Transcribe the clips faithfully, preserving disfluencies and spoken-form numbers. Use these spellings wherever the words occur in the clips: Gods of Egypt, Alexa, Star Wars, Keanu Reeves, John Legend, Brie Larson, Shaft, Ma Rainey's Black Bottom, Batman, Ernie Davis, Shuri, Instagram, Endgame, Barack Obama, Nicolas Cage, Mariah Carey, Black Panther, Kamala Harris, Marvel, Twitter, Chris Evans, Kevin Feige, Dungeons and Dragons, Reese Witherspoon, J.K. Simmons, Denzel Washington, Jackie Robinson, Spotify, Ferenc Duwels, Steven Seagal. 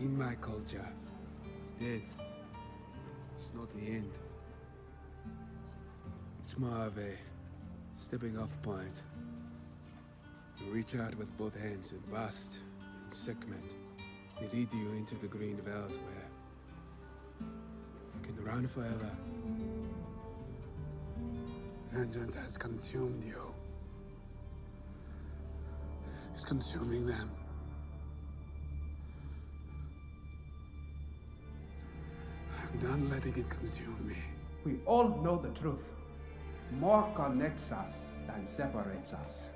In my culture, death is not the end. It's more of a stepping off point. You reach out with both hands and bust and segment. They lead you into the green veldt where you can run forever. Vengeance has consumed you. It's consuming them. I'm done letting it consume me. We all know the truth. More connects us than separates us.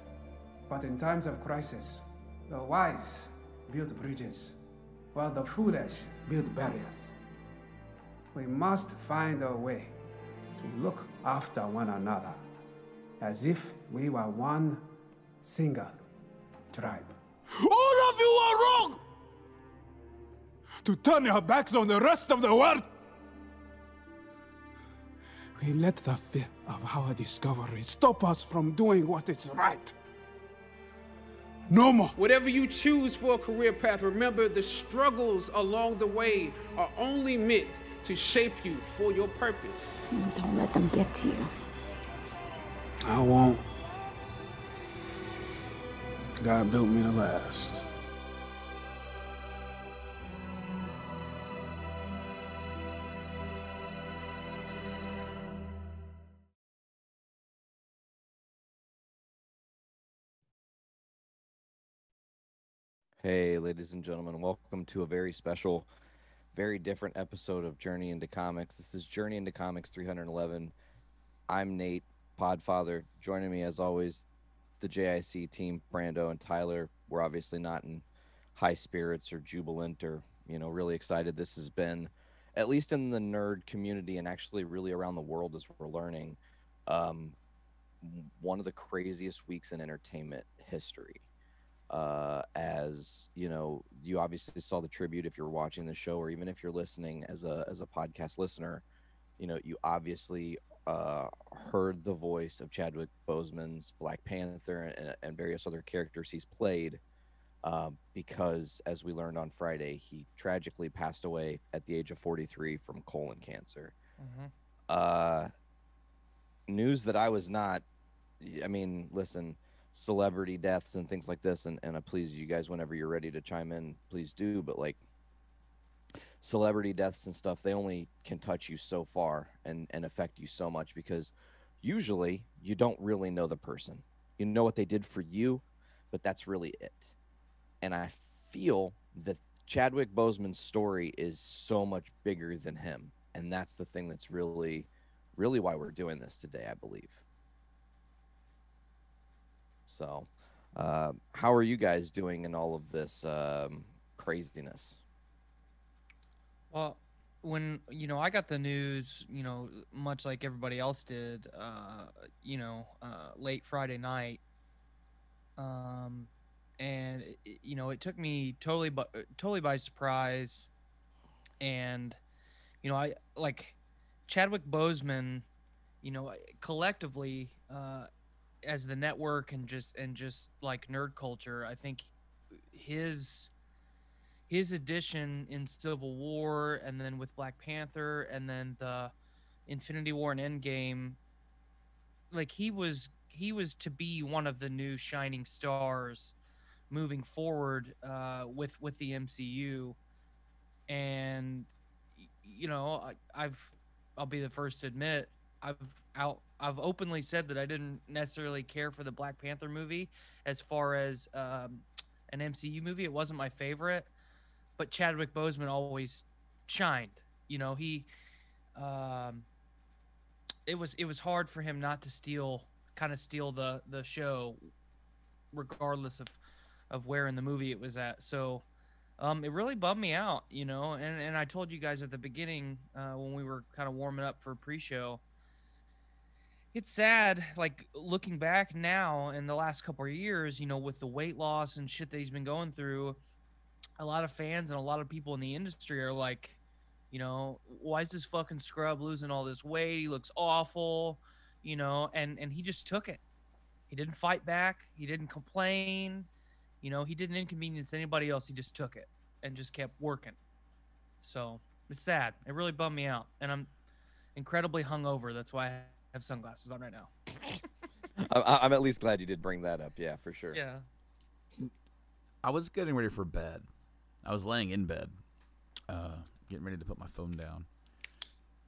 But in times of crisis, the wise build bridges, while the foolish build barriers. We must find a way to look after one another as if we were one single tribe. All of you are wrong! To turn your backs on the rest of the world! We let the fear of our discovery stop us from doing what is right. No more. Whatever you choose for a career path, remember the struggles along the way are only meant to shape you for your purpose. Don't let them get to you. I won't. God built me to last. Hey, ladies and gentlemen, welcome to a very special, very different episode of Journey into Comics. This is Journey into Comics three eleven. I'm Nate, Podfather. Joining me, as always, the J I C team, Brando and Tyler. We're obviously not in high spirits or jubilant or, you know, really excited. This has been, at least in the nerd community and actually really around the world as we're learning, um, one of the craziest weeks in entertainment history. Uh, as you know, you obviously saw the tribute if you're watching the show, or even if you're listening as a as a podcast listener, you know, you obviously uh, heard the voice of Chadwick Boseman's Black Panther and, and various other characters he's played, uh, because as we learned on Friday, he tragically passed away at the age of forty-three from colon cancer. Mm-hmm. Uh, news that I was not, I mean, listen, celebrity deaths and things like this, and, and I please you guys, whenever you're ready to chime in, please do, but like celebrity deaths and stuff, they only can touch you so far and and affect you so much, because usually you don't really know the person. You know what they did for you, but that's really it. And I feel that Chadwick Boseman's story is so much bigger than him, and that's the thing that's really really why we're doing this today, I believe. So, uh, how are you guys doing in all of this um, craziness? Well, when, you know, I got the news, you know, much like everybody else did, uh, you know, uh, late Friday night. Um, and, it, you know, it took me totally, bu- totally by surprise. And, you know, I like Chadwick Boseman, you know, collectively, uh, as the network and just and just like nerd culture, I think his his addition in Civil War, and then with Black Panther, and then the Infinity War and Endgame, like he was he was to be one of the new shining stars moving forward uh, with with the M C U. And you know, I, I've I'll be the first to admit I've out. I've openly said that I didn't necessarily care for the Black Panther movie as far as um, an M C U movie. It wasn't my favorite, but Chadwick Boseman always shined. You know, he, um, it was it was hard for him not to steal, kind of steal the the show, regardless of of where in the movie it was at. So um, it really bummed me out, you know. And and I told you guys at the beginning uh, when we were kind of warming up for pre-show. It's sad, like, looking back now in the last couple of years, you know, with the weight loss and shit that he's been going through, a lot of fans and a lot of people in the industry are like, you know, why is this fucking scrub losing all this weight? He looks awful, you know, and, and he just took it. He didn't fight back. He didn't complain. You know, he didn't inconvenience anybody else. He just took it. and just kept working. So it's sad. It really bummed me out. And I'm incredibly hungover. That's why I have sunglasses on right now. I'm at least glad you did bring that up. Yeah, for sure. Yeah. I was getting ready for bed. I was laying in bed, uh, getting ready to put my phone down.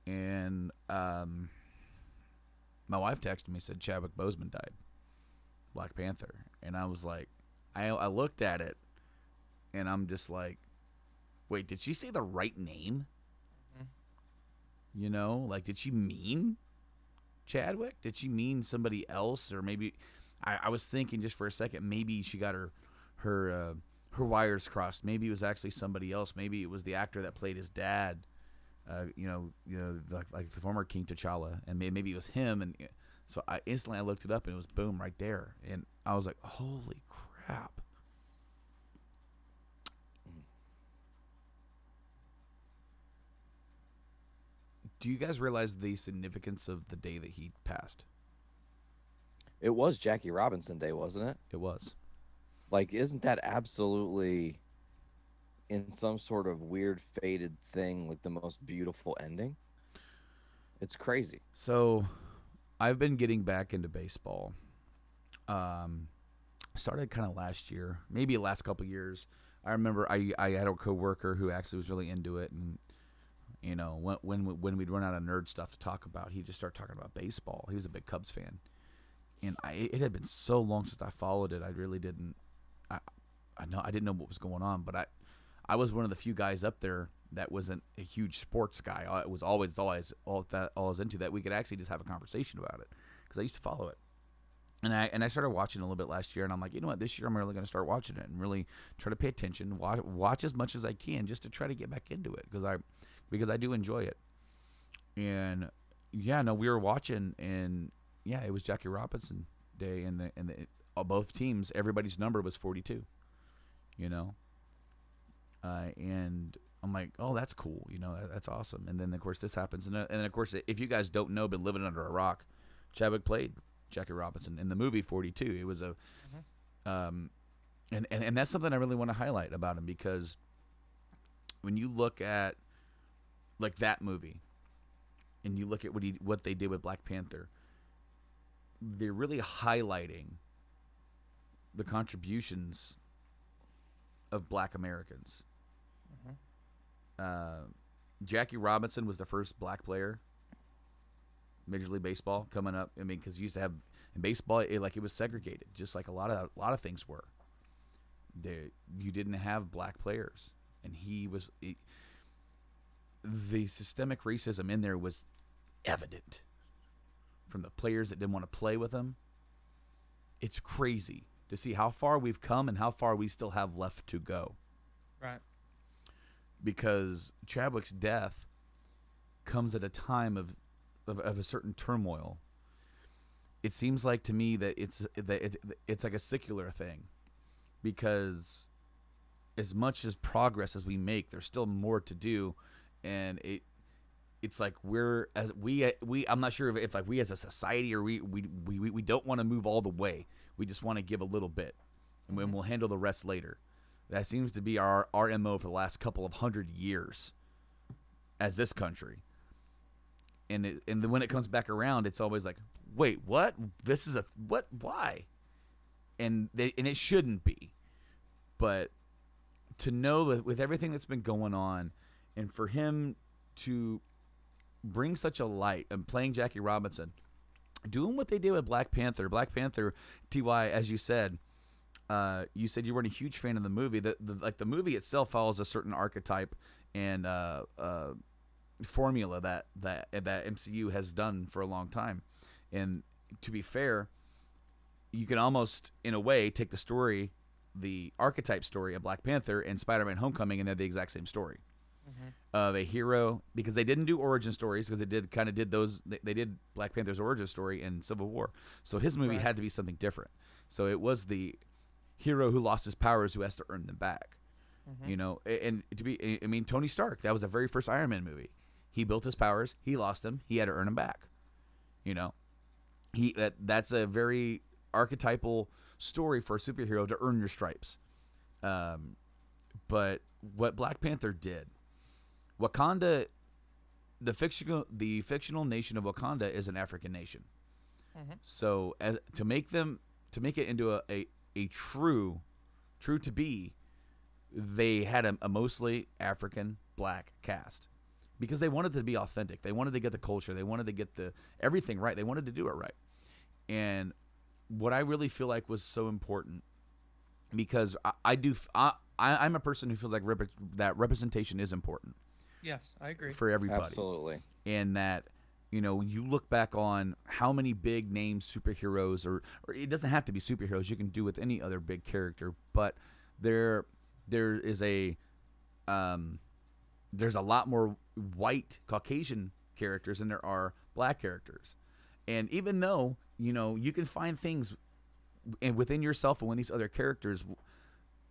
And um, my wife texted me, said Chadwick Boseman died. Black Panther. And I was like, I, I looked at it, and I'm just like, wait, did she say the right name? Mm-hmm. You know, like, did she mean Chadwick? Did she mean somebody else? Or maybe I, I was thinking just for a second, maybe she got her her uh, her wires crossed. Maybe it was actually somebody else. Maybe it was the actor that played his dad. Uh, you know, you know, like, like the former King T'Challa, and maybe it was him. And so I instantly I looked it up, and it was boom right there, and I was like, holy crap. Do you guys realize the significance of the day that he passed? It was Jackie Robinson Day, wasn't it? It was. Like, isn't that absolutely, in some sort of weird faded thing, like the most beautiful ending? It's crazy. So I've been getting back into baseball. Um, started kind of last year, maybe last couple years. I remember I, I had a coworker who actually was really into it, and you know, when when when we'd run out of nerd stuff to talk about, he'd just start talking about baseball. He was a big Cubs fan, and I it had been so long since I followed it. I really didn't. I I know I didn't know what was going on, but I I was one of the few guys up there that wasn't a huge sports guy. I was always always all that all I was into that we could actually just have a conversation about it, because I used to follow it, and I and I started watching a little bit last year, and I'm like, you know what, this year I'm really going to start watching it and really try to pay attention, watch watch as much as I can, just to try to get back into it, because I. Because I do enjoy it. And yeah, no, we were watching, and yeah, it was Jackie Robinson Day, and the and the both teams, everybody's number was forty-two. You know, uh, and I'm like, oh, that's cool. You know, that, that's awesome. And then of course this happens, and, and then of course, if you guys don't know, been living under a rock, Chadwick played Jackie Robinson in the movie forty-two. It was a, mm-hmm. um, and, and and that's something I really want to highlight about him, because when you look at like that movie, and you look at what he what they did with Black Panther, they're really highlighting the contributions of Black Americans. Mm-hmm. uh, Jackie Robinson was the first Black player, Major League Baseball, coming up. I mean, because you used to have in baseball, it, like it was segregated, just like a lot of a lot of things were. There, you didn't have Black players, and he was. It, The systemic racism in there was evident from the players that didn't want to play with him. It's crazy to see how far we've come and how far we still have left to go. Right. Because Chadwick's death comes at a time of, of, of a certain turmoil. It seems like to me that it's that it's, it's like a secular thing, because as much as progress as we make, there's still more to do. And it, it's like we're as we we I'm not sure if it's like we as a society or we we we, we don't want to move all the way. We just want to give a little bit, and we'll handle the rest later. That seems to be our our M O for the last couple of hundred years, as this country. And it, and then when it comes back around, it's always like, wait, what? This is a what? Why? And they and it shouldn't be, but to know that with everything that's been going on. And for him to bring such a light and playing Jackie Robinson, doing what they did with Black Panther. Black Panther, T Y, as you said, uh, you said you weren't a huge fan of the movie. The, the, like the movie itself follows a certain archetype and uh, uh, formula that, that, that M C U has done for a long time. And to be fair, you can almost, in a way, take the story, the archetype story of Black Panther and Spider-Man Homecoming, and they're the exact same story. Mm-hmm. Of a hero, because they didn't do origin stories, because they did kind of did those they, they did Black Panther's origin story in Civil War, so his movie right. had to be something different. So it was the hero who lost his powers who has to earn them back. Mm-hmm. You know, and to be I mean Tony Stark, that was the very first Iron Man movie. He built his powers, he lost them, he had to earn them back. You know, he that that's a very archetypal story for a superhero to earn your stripes. Um But what Black Panther did, Wakanda, the fictional the fictional nation of Wakanda is an African nation. Mm-hmm. So as, to make them to make it into a, a, a true true to be, they had a, a mostly African black cast because they wanted to be authentic. They wanted to get the culture. They wanted to get the everything right. They wanted to do it right. And what I really feel like was so important, because I, I do I, I I'm a person who feels like rep- that representation is important. Yes, I agree. For everybody. Absolutely. And that, you know, you look back on how many big name superheroes, or, or it doesn't have to be superheroes, you can do with any other big character, but there there is a um there's a lot more white Caucasian characters than there are black characters. And even though, you know, you can find things and within yourself and within these other characters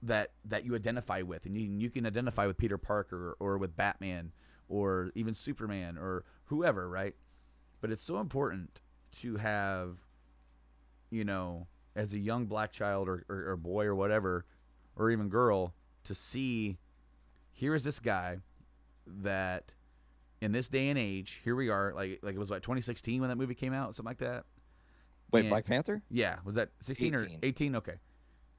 that that you identify with, and you, you can identify with Peter Parker or, or with Batman or even Superman or whoever, right? But it's so important to have, you know, as a young black child or, or, or boy or whatever, or even girl, to see, here is this guy that in this day and age, here we are, like like it was like twenty sixteen when that movie came out, something like that. Wait, and Black Panther? Yeah, was that sixteen or eighteen? Okay.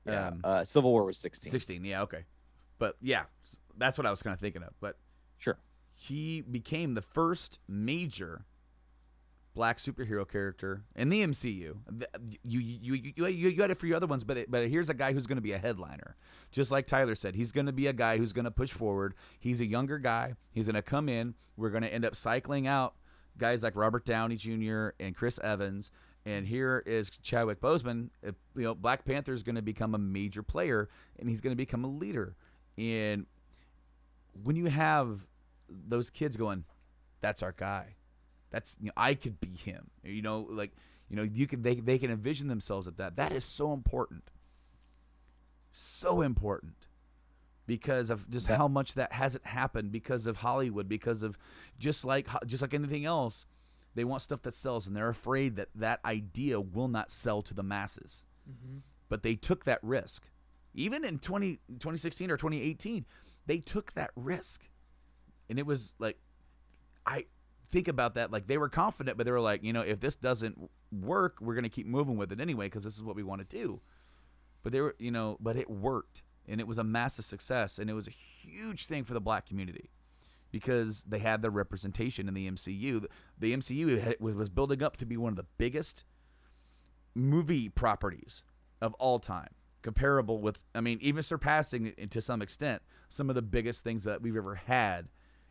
Yeah, um, uh, Civil War was sixteen. sixteen, yeah, okay. But yeah, that's what I was kind of thinking of. But sure, he became the first major black superhero character in the M C U. You you you you, you had it for your other ones, but it, but here's a guy who's going to be a headliner. Just like Tyler said, he's going to be a guy who's going to push forward. He's a younger guy. He's going to come in. We're going to end up cycling out guys like Robert Downey Junior and Chris Evans. And here is Chadwick Boseman. You know, Black Panther is going to become a major player, and he's going to become a leader. And when you have those kids going, "That's our guy. That's, you know, I could be him." You know, like, you know, you could they they can envision themselves at that. That is so important, so important, because of just that, how much that hasn't happened because of Hollywood, because of just like just like anything else. They want stuff that sells, and they're afraid that that idea will not sell to the masses. Mm-hmm. But they took that risk. Even in twenty sixteen or twenty eighteen, they took that risk. And it was like, I think about that, like they were confident, but they were like, you know, if this doesn't work, we're going to keep moving with it anyway because this is what we want to do. But they were, you know, but it worked, and it was a massive success, and it was a huge thing for the black community, because they had their representation in the M C U. The M C U was building up to be one of the biggest movie properties of all time, comparable with, I mean, even surpassing to some extent some of the biggest things that we've ever had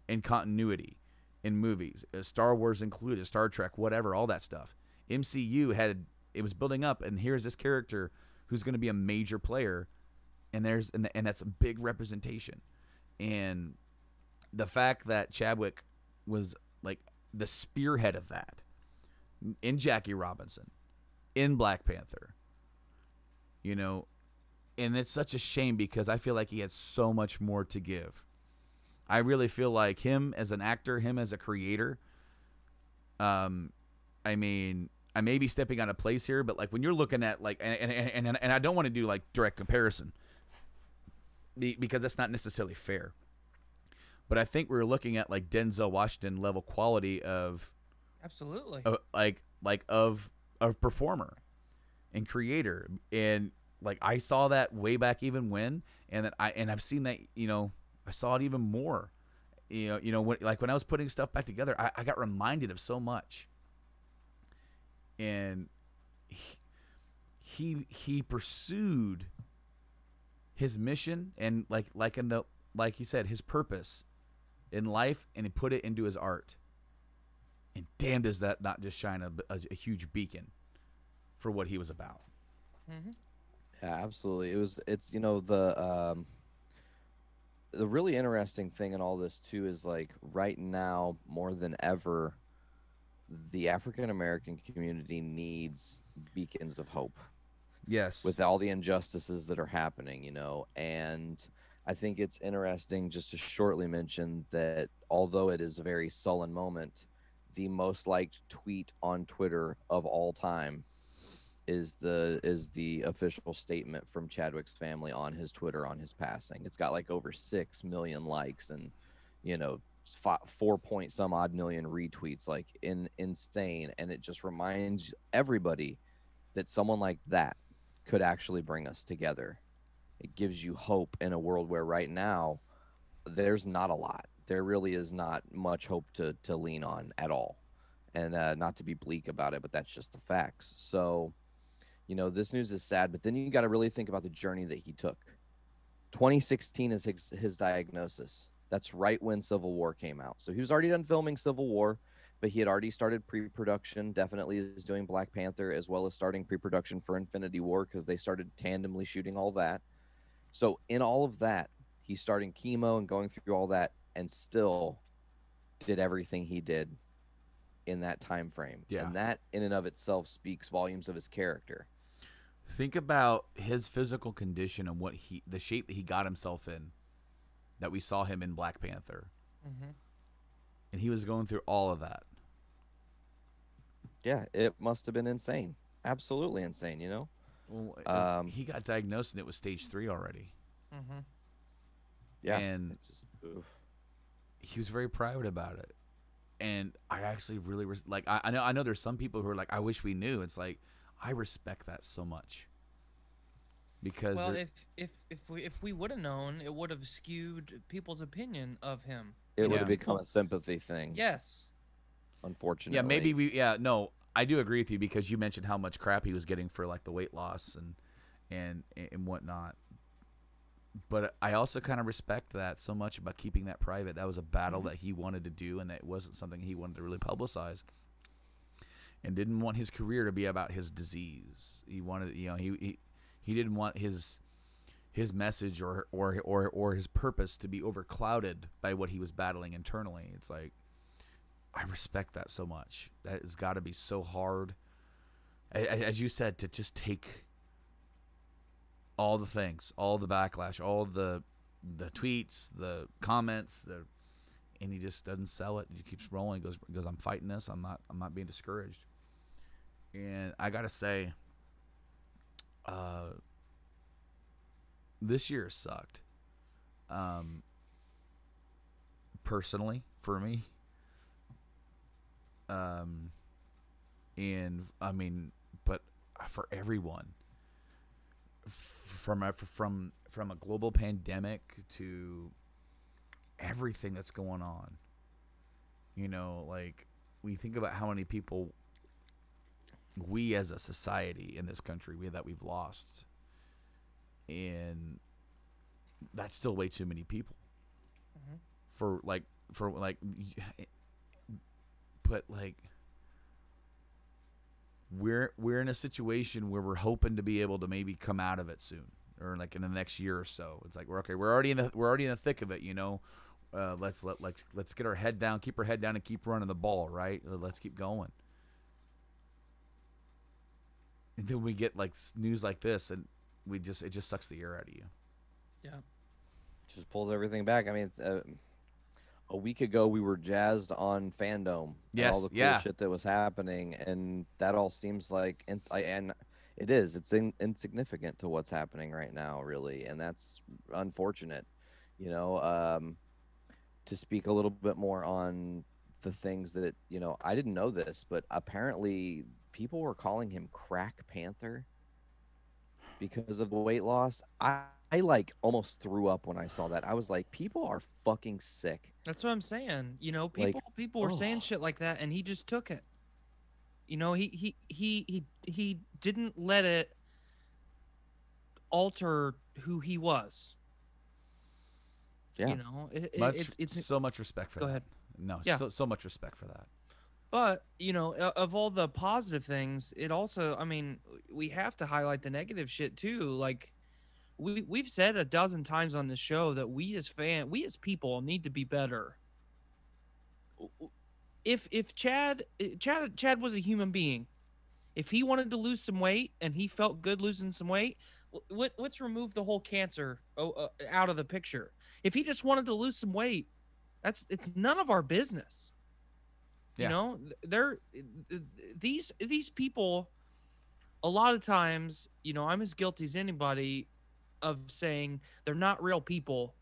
in continuity in movies, Star Wars included, Star Trek, whatever, all that stuff. M C U had, it was building up, and here's this character who's going to be a major player, and there's and, and that's a big representation. And the fact that Chadwick was like the spearhead of that, in Jackie Robinson, in Black Panther, you know, and it's such a shame because I feel like he had so much more to give. I really feel like him as an actor, him as a creator. Um, I mean, I may be stepping out of place here, but like when you're looking at like, and and and, and I don't want to do like direct comparison because that's not necessarily fair. But I think we were looking at like Denzel Washington level quality of, absolutely, of, like like of of performer and creator, and like I saw that way back even when, and that I and I've seen that, you know, I saw it even more, you know you know when, like when I was putting stuff back together, I, I got reminded of so much, and he he, he pursued his mission and like like in the like he said his purpose in life, and he put it into his art. And damn, does that not just shine a, a, a huge beacon for what he was about? Mm-hmm. Yeah, absolutely. It was. It's you know the um, the really interesting thing in all this too is like right now more than ever, the African American community needs beacons of hope. Yes, with all the injustices that are happening, you know, and I think it's interesting just to shortly mention that although it is a very sullen moment, the most liked tweet on Twitter of all time is the is the official statement from Chadwick's family on his Twitter on his passing. It's got like over six million likes and, you know, five, four point some odd million retweets, like in insane. And it just reminds everybody that someone like that could actually bring us together. It gives you hope in a world where right now there's not a lot. There really is not much hope to to lean on at all. And uh, not to be bleak about it, but that's just the facts. So, you know, this news is sad, but then you got to really think about the journey that he took. twenty sixteen is his, his diagnosis. That's right when Civil War came out. So he was already done filming Civil War, but he had already started pre-production, definitely is doing Black Panther, as well as starting pre-production for Infinity War, because they started tandemly shooting all that. So in all of that, he's starting chemo and going through all that, and still did everything he did in that time frame. Yeah. And that in and of itself speaks volumes of his character. Think about his physical condition and what he, the shape that he got himself in, that we saw him in Black Panther. Mm-hmm. And he was going through all of that. Yeah, it must have been insane. Absolutely insane, you know? Well, um, he got diagnosed and it was stage three already. Mm-hmm. Yeah. And just, he was very proud about it. And I actually really res- like I, I know I know there's some people who are like, I wish we knew. It's like, I respect that so much, because well, if if if we if we would have known, it would have skewed people's opinion of him. It would have become a sympathy thing. Yes, unfortunately. Yeah, maybe we. Yeah, no, I do agree with you, because you mentioned how much crap he was getting for like the weight loss and and and whatnot. But I also kind of respect that so much about keeping that private. That was a battle mm-hmm. that he wanted to do, and it wasn't something he wanted to really publicize. And didn't want his career to be about his disease. He wanted, you know, he he, he didn't want his his message or, or or or his purpose to be overclouded by what he was battling internally. It's like, I respect that so much. That has got to be so hard, as you said, to just take all the things, all the backlash, all the the tweets, the comments, the and he just doesn't sell it. He keeps rolling. He goes, he goes, I'm fighting this. I'm not. I'm not being discouraged. And I gotta say, uh, this year sucked. Um, personally, for me. Um, and I mean, but for everyone. From a, from from a global pandemic to everything that's going on, you know, like we think about how many people we as a society in this country we that we've lost, and that's still way too many people. Mm-hmm. For like for like, but like. We're we're in a situation where we're hoping to be able to maybe come out of it soon, or like in the next year or so. It's like we're okay. We're already in the we're already in the thick of it, you know. Uh, let's let let's let's get our head down, keep our head down, and keep running the ball, right? Let's keep going. And then we get like news like this, and we just it just sucks the air out of you. Yeah, just pulls everything back. I mean. Uh... A week ago, we were jazzed on fandom. Yes, all the cool yeah. shit that was happening, and that all seems like, and, and it is, it's in, insignificant to what's happening right now, really, and that's unfortunate. You know, um, to speak a little bit more on the things that, you know, I didn't know this, but apparently people were calling him Crack Panther because of the weight loss. I. I like almost threw up when I saw that. I was like, people are fucking sick. That's what I'm saying. You know, people like, people were oh. saying shit like that, and he just took it. You know, he he he he he didn't let it alter who he was. Yeah. You know, it, much, it, it's it's so much respect for. Go that. ahead. No, yeah. so so much respect for that. But, you know, of all the positive things, it also, I mean, we have to highlight the negative shit too, like. We we've said a dozen times on this show that we as fan we as people need to be better. If if Chad Chad Chad was a human being, if he wanted to lose some weight and he felt good losing some weight, let, let's remove the whole cancer out of the picture. If he just wanted to lose some weight, that's it's none of our business. Yeah. You know, they're these these people a lot of times, you know, I'm as guilty as anybody of saying they're not real people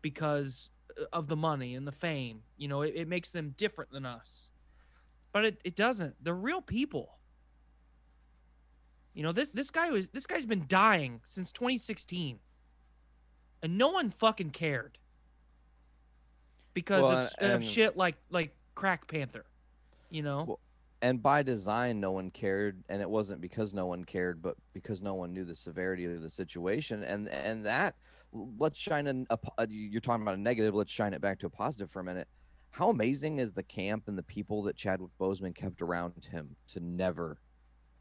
because of the money and the fame. You know, it, it makes them different than us. But it, it doesn't. They're real people. You know, this this guy was this guy's been dying since twenty sixteen. And no one fucking cared. Because well, of, and, of shit like like Crack Panther. You know? Well, and by design no one cared, and it wasn't because no one cared, but because no one knew the severity of the situation. And and that, let's shine an a, you're talking about a negative, let's shine it back to a positive for a minute. How amazing is the camp and the people that Chadwick Boseman kept around him to never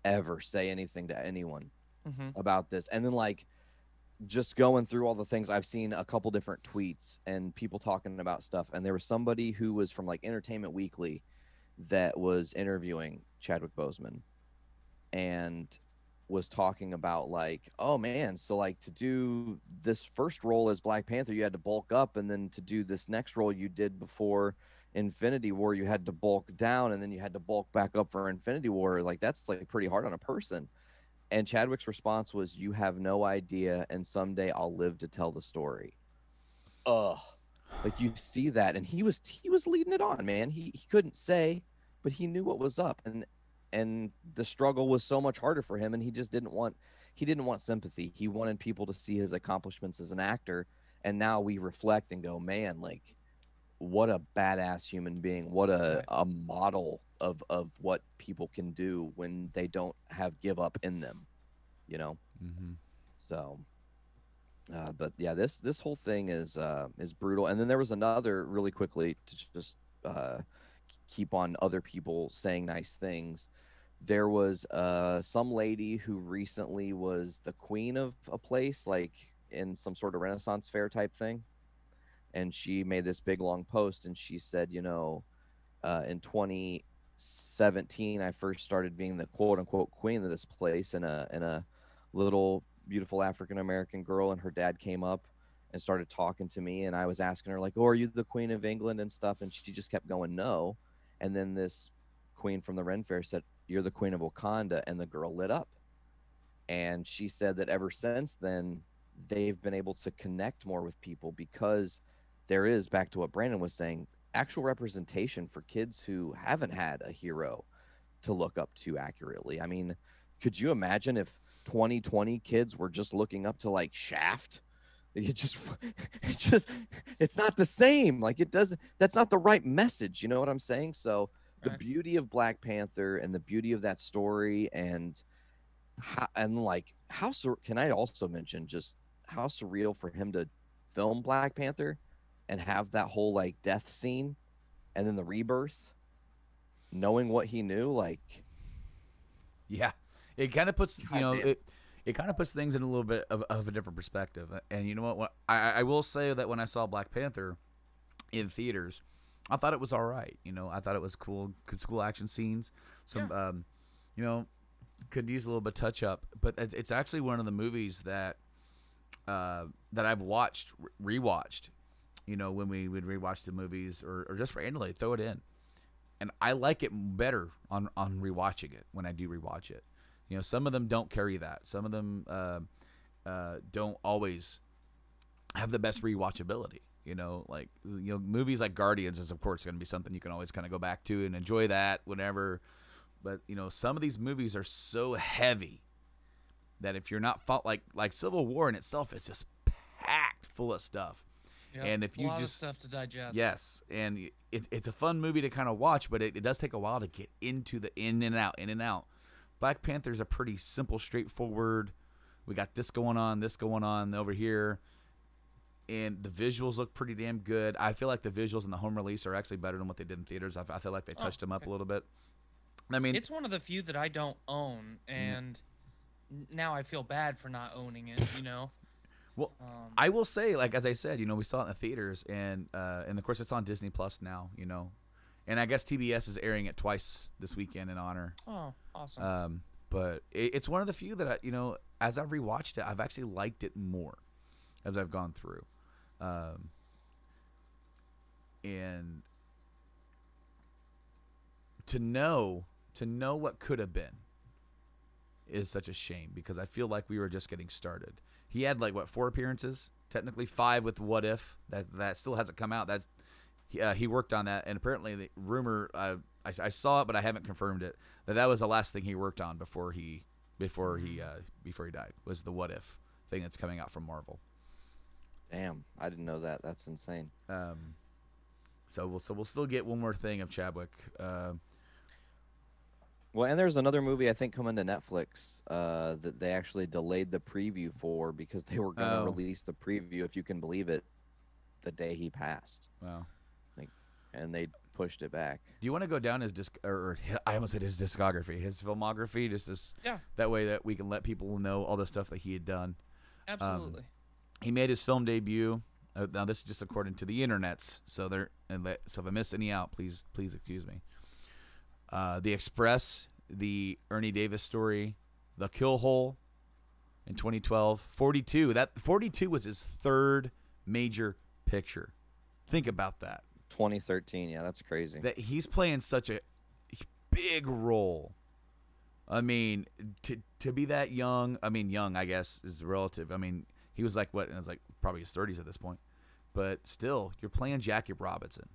ever say anything to anyone mm-hmm. about this. And then, like, just going through all the things, I've seen a couple different tweets and people talking about stuff, and there was somebody who was from, like, Entertainment Weekly that was interviewing Chadwick Boseman and was talking about, like, oh man, so, like, to do this first role as Black Panther you had to bulk up, and then to do this next role you did before Infinity War you had to bulk down, and then you had to bulk back up for Infinity War. Like, that's, like, pretty hard on a person. And Chadwick's response was, you have no idea, and someday I'll live to tell the story. Ugh. Like, you see that, and he was he was leading it on, man. He he couldn't say, but he knew what was up, and and the struggle was so much harder for him, and he just didn't want he didn't want sympathy. He wanted people to see his accomplishments as an actor, and now we reflect and go, man, like, what a badass human being. What a, a model of of what people can do when they don't have give up in them, you know? Mm-hmm. So... Uh, but yeah, this this whole thing is uh, is brutal. And then there was another, really quickly, to just uh, keep on other people saying nice things. There was uh, some lady who recently was the queen of a place, like in some sort of Renaissance fair type thing. And she made this big long post, and she said, you know, uh, in twenty seventeen, I first started being the quote unquote queen of this place in a in a little beautiful African-American girl, and her dad came up and started talking to me, and I was asking her, like, oh, are you the Queen of England and stuff? And she just kept going, no. And then this queen from the Ren Fair said, you're the Queen of Wakanda, and the girl lit up. And she said that ever since then, they've been able to connect more with people because there is, back to what Brandon was saying, actual representation for kids who haven't had a hero to look up to accurately. I mean, could you imagine if twenty twenty kids were just looking up to, like, Shaft? You just it just it's not the same. Like, it doesn't, that's not the right message, you know what I'm saying? So right. The beauty of Black Panther and the beauty of that story, and how, and like how sur- can I also mention just how surreal for him to film Black Panther and have that whole, like, death scene and then the rebirth, knowing what he knew, like, yeah. It kind of puts, you know, it, it kind of puts things in a little bit of, of a different perspective. And you know what? what I, I will say that when I saw Black Panther in theaters, I thought it was all right. You know, I thought it was cool, good cool action scenes. Some, yeah. um, you know, could use a little bit of touch up. But it's actually one of the movies that uh, that I've watched, rewatched. You know, when we would rewatch the movies, or, or just randomly throw it in, and I like it better on on rewatching it when I do rewatch it. You know, some of them don't carry that. Some of them uh, uh, don't always have the best rewatchability. You know, like, you know, movies like Guardians is, of course, going to be something you can always kind of go back to and enjoy that whenever. But, you know, some of these movies are so heavy that if you're not fought, like like Civil War in itself, it's just packed full of stuff. Yep, and if you just a lot of stuff to digest. Yes, and it, it's a fun movie to kind of watch, but it, it does take a while to get into the in and out, in and out. Black Panther's a pretty simple, straightforward, we got this going on, this going on over here, and the visuals look pretty damn good. I feel like the visuals in the home release are actually better than what they did in theaters. I, I feel like they touched oh, them up okay. a little bit. I mean, it's one of the few that I don't own, and mm-hmm. now I feel bad for not owning it, you know? Well, um, I will say, like, as I said, you know, we saw it in the theaters, and, uh, and of course, it's on Disney Plus now, you know? And I guess T B S is airing it twice this weekend in honor. Oh, awesome. Um, but it, it's one of the few that, I, you know, as I've rewatched it, I've actually liked it more as I've gone through. Um, and to know, to know what could have been is such a shame, because I feel like we were just getting started. He had like what, four appearances, technically five with What If, that that still hasn't come out. That's he, uh, he worked on that, and apparently the rumor uh, I, I saw it, but I haven't confirmed it, that that was the last thing he worked on before he before he uh, before he died, was the What If thing that's coming out from Marvel. Damn, I didn't know that. That's insane. Um, so we'll so we'll still get one more thing of Chadwick. Uh, Well, and there's another movie I think coming to Netflix uh, that they actually delayed the preview for because they were going to oh. release the preview, if you can believe it, the day he passed. Wow. Like, and they pushed it back. Do you want to go down his disc or, or I almost said his discography, his filmography, just this? Yeah. That way that we can let people know all the stuff that he had done. Absolutely. Um, he made his film debut. Uh, now this is just according to the internets, so there. And let, so if I miss any out, please please excuse me. Uh, the Express, the Ernie Davis story, The Kill Hole in twenty twelve, forty-two. That forty-two was his third major picture. Think about that. twenty thirteen, yeah, that's crazy. That he's playing such a big role. I mean, to to be that young, I mean, young, I guess, is relative. I mean, he was like what? It was like probably his thirties at this point. But still, you're playing Jackie Robinson.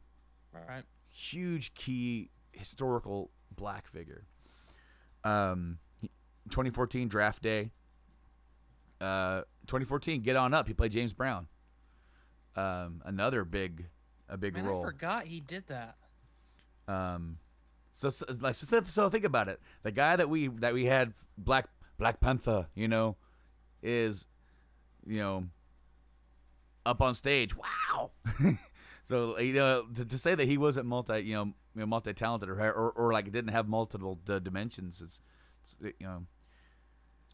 All right. Huge key historical black figure. Um, twenty fourteen Draft Day. Uh, twenty fourteen Get On Up. He played James Brown. Um, another big, a big Man, role. I forgot he did that. Um, so, so like so, so think about it. The guy that we that we had Black Black Panther, you know, is, you know, up on stage. Wow. So you know, to, to say that he wasn't multi, you know, you know, multi-talented or, or or like didn't have multiple d dimensions, it's, it's you know.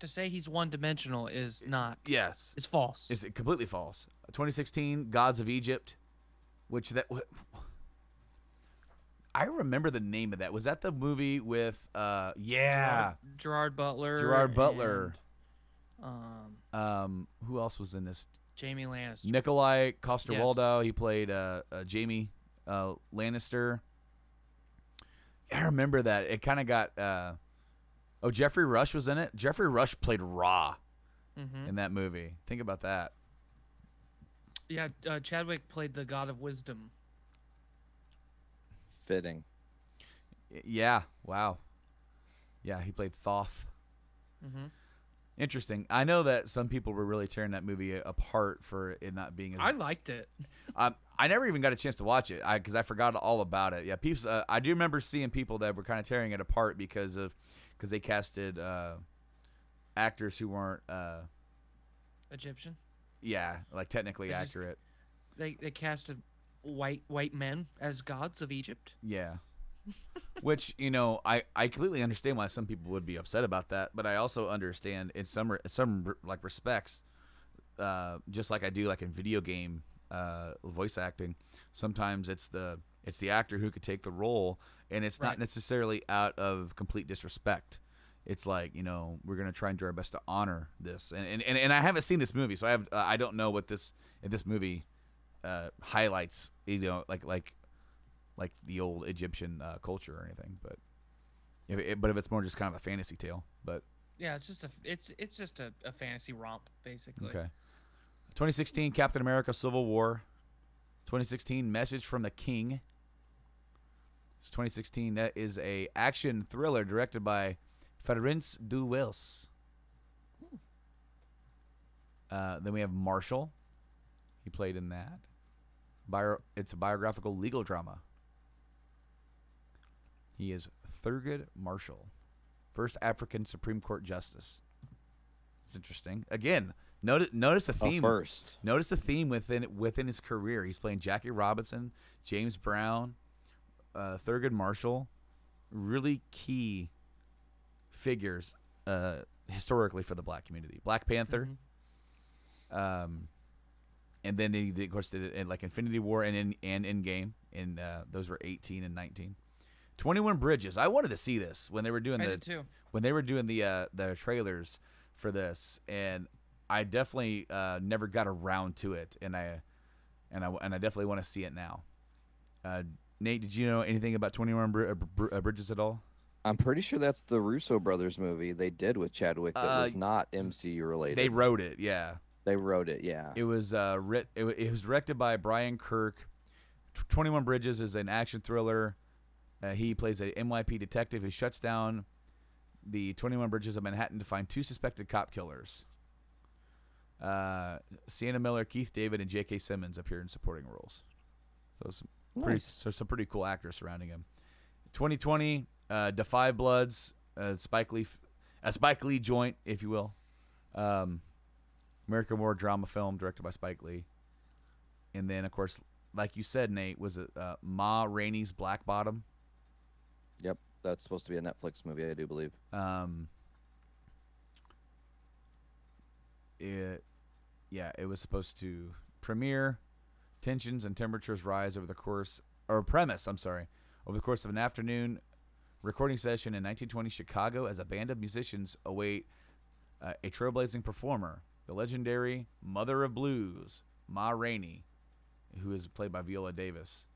To say he's one-dimensional is not. Yes, it's false. It's completely false. twenty sixteen, Gods of Egypt, which that I remember the name of that. Was that the movie with uh yeah Gerard, Gerard Butler? Gerard Butler. And, um. Um. Who else was in this? Jamie Lannister. Nikolai Coster-Waldau. Yes. He played uh, uh, Jamie uh, Lannister. I remember that. It kind of got... Uh, oh, Geoffrey Rush was in it? Geoffrey Rush played Ra mm-hmm. in that movie. Think about that. Yeah, uh, Chadwick played the God of Wisdom. Fitting. Yeah, wow. Yeah, he played Thoth. Mm-hmm. Interesting. I know that some people were really tearing that movie apart for it not being. As I liked it. um, I never even got a chance to watch it because I, I forgot all about it. Yeah, peeps. Uh, I do remember seeing people that were kind of tearing it apart because of because they casted uh, actors who weren't uh, Egyptian. Yeah, like technically they just, accurate. They they casted white white men as gods of Egypt. Yeah. Which, you know, I, I completely understand why some people would be upset about that, but I also understand in some some like respects, uh, just like I do like in video game uh, voice acting, sometimes it's the it's the actor who could take the role, and it's right. not necessarily out of complete disrespect. It's like, you know, we're gonna try and do our best to honor this, and and, and, and I haven't seen this movie, so I have uh, I don't know what this if this movie uh, highlights, you know, like like. like the old Egyptian uh, culture or anything, but if it, but if it's more just kind of a fantasy tale, but yeah, it's just a it's it's just a, a fantasy romp basically. Okay. twenty sixteen Captain America: Civil War. twenty sixteen Message from the King. It's twenty sixteen. That is a action thriller directed by Ferenc Duwels. Uh, then we have Marshall. He played in that. Bio it's a biographical legal drama. He is Thurgood Marshall, first African Supreme Court justice. It's interesting. Again, notice notice a theme. Oh, first, notice a theme within within his career. He's playing Jackie Robinson, James Brown, uh, Thurgood Marshall, really key figures uh, historically for the black community. Black Panther. Mm-hmm. Um, and then he, of course, did it in like Infinity War and in and Endgame, and uh, those were eighteen and nineteen. twenty-one Bridges. I wanted to see this when they were doing I the did too. when they were doing the uh, the trailers for this, and I definitely uh, never got around to it, and I and I and I definitely want to see it now. Uh, Nate, did you know anything about twenty-one Bridges at all? I'm pretty sure that's the Russo brothers movie they did with Chadwick that uh, was not M C U related. They wrote it, yeah. They wrote it, yeah. It was uh, writ- it, w- it was directed by Brian Kirk. twenty-one Bridges is an action thriller. Uh, he plays a N Y P D detective who shuts down the twenty-one Bridges of Manhattan to find two suspected cop killers. Uh, Sienna Miller, Keith David, and J K. Simmons appear in supporting roles. So some nice. pretty, so some pretty cool actors surrounding him. twenty twenty Uh, Defy Bloods, uh, Spike Lee, a Spike Lee joint, if you will. Um, American War drama film directed by Spike Lee. And then, of course, like you said, Nate, was it uh, Ma Rainey's Black Bottom? Yep, that's supposed to be a Netflix movie, I do believe. Um, it, yeah, it was supposed to premiere. Tensions and temperatures rise over the course, or premise, I'm sorry, over the course of an afternoon recording session in nineteen twenty Chicago as a band of musicians await uh, a trailblazing performer, the legendary Mother of Blues, Ma Rainey, who is played by Viola Davis.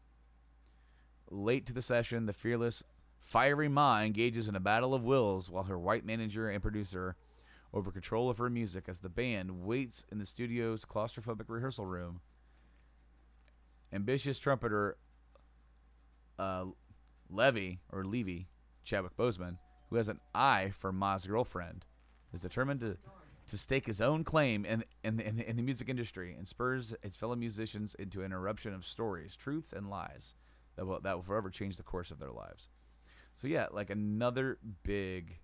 Late to the session, the fearless, fiery Ma engages in a battle of wills while her white manager and producer over control of her music as the band waits in the studio's claustrophobic rehearsal room. Ambitious trumpeter uh, Levy, or Levy, Chadwick Boseman, who has an eye for Ma's girlfriend, is determined to, to stake his own claim in, in, in, in the music industry and spurs his fellow musicians into an eruption of stories, truths, and lies that will, that will forever change the course of their lives. So, yeah, like another big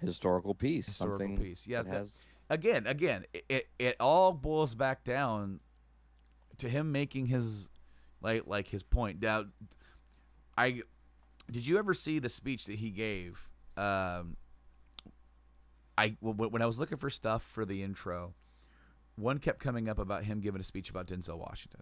historical piece. Historical something piece. Yeah, that has... Again, again, it, it all boils back down to him making his, like, like his point. Now, I, did you ever see the speech that he gave? Um, I w- when I was looking for stuff for the intro, one kept coming up about him giving a speech about Denzel Washington.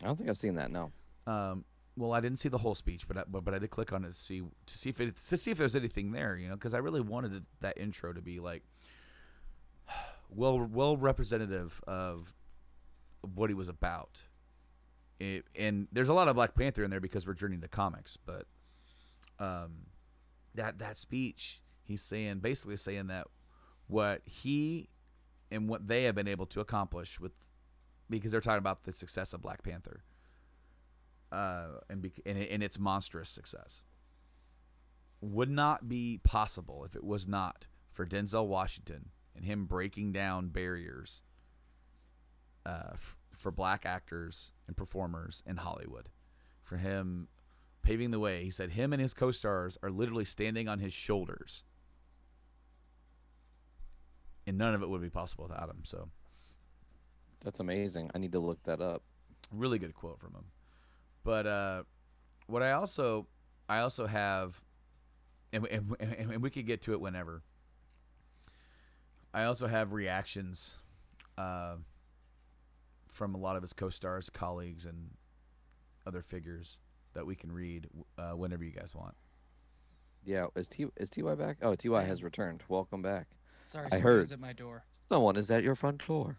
I don't think I've seen that. No. Um, well, I didn't see the whole speech, but I, but, but I did click on it to see to see if it to see if there was anything there, you know, because I really wanted it, that intro to be like well well representative of what he was about. It, and there's a lot of Black Panther in there because we're Journey into Comics, but um, that that speech, he's saying basically saying that what he and what they have been able to accomplish with, because they're talking about the success of Black Panther, uh, and bec- and, it, and its monstrous success, would not be possible if it was not for Denzel Washington and him breaking down barriers uh, f- for Black actors and performers in Hollywood, for him paving the way. He said him and his co-stars are literally standing on his shoulders, and none of it would be possible without him. So that's amazing. I need to look that up. Really good quote from him. But uh, what I also I also have, and, and, and we could get to it whenever. I also have reactions uh, from a lot of his co-stars, colleagues, and other figures that we can read uh, whenever you guys want. Yeah, is T is T Y back? Oh, T Y has returned. Welcome back. Sorry, I heard at my door. Someone is at your front door.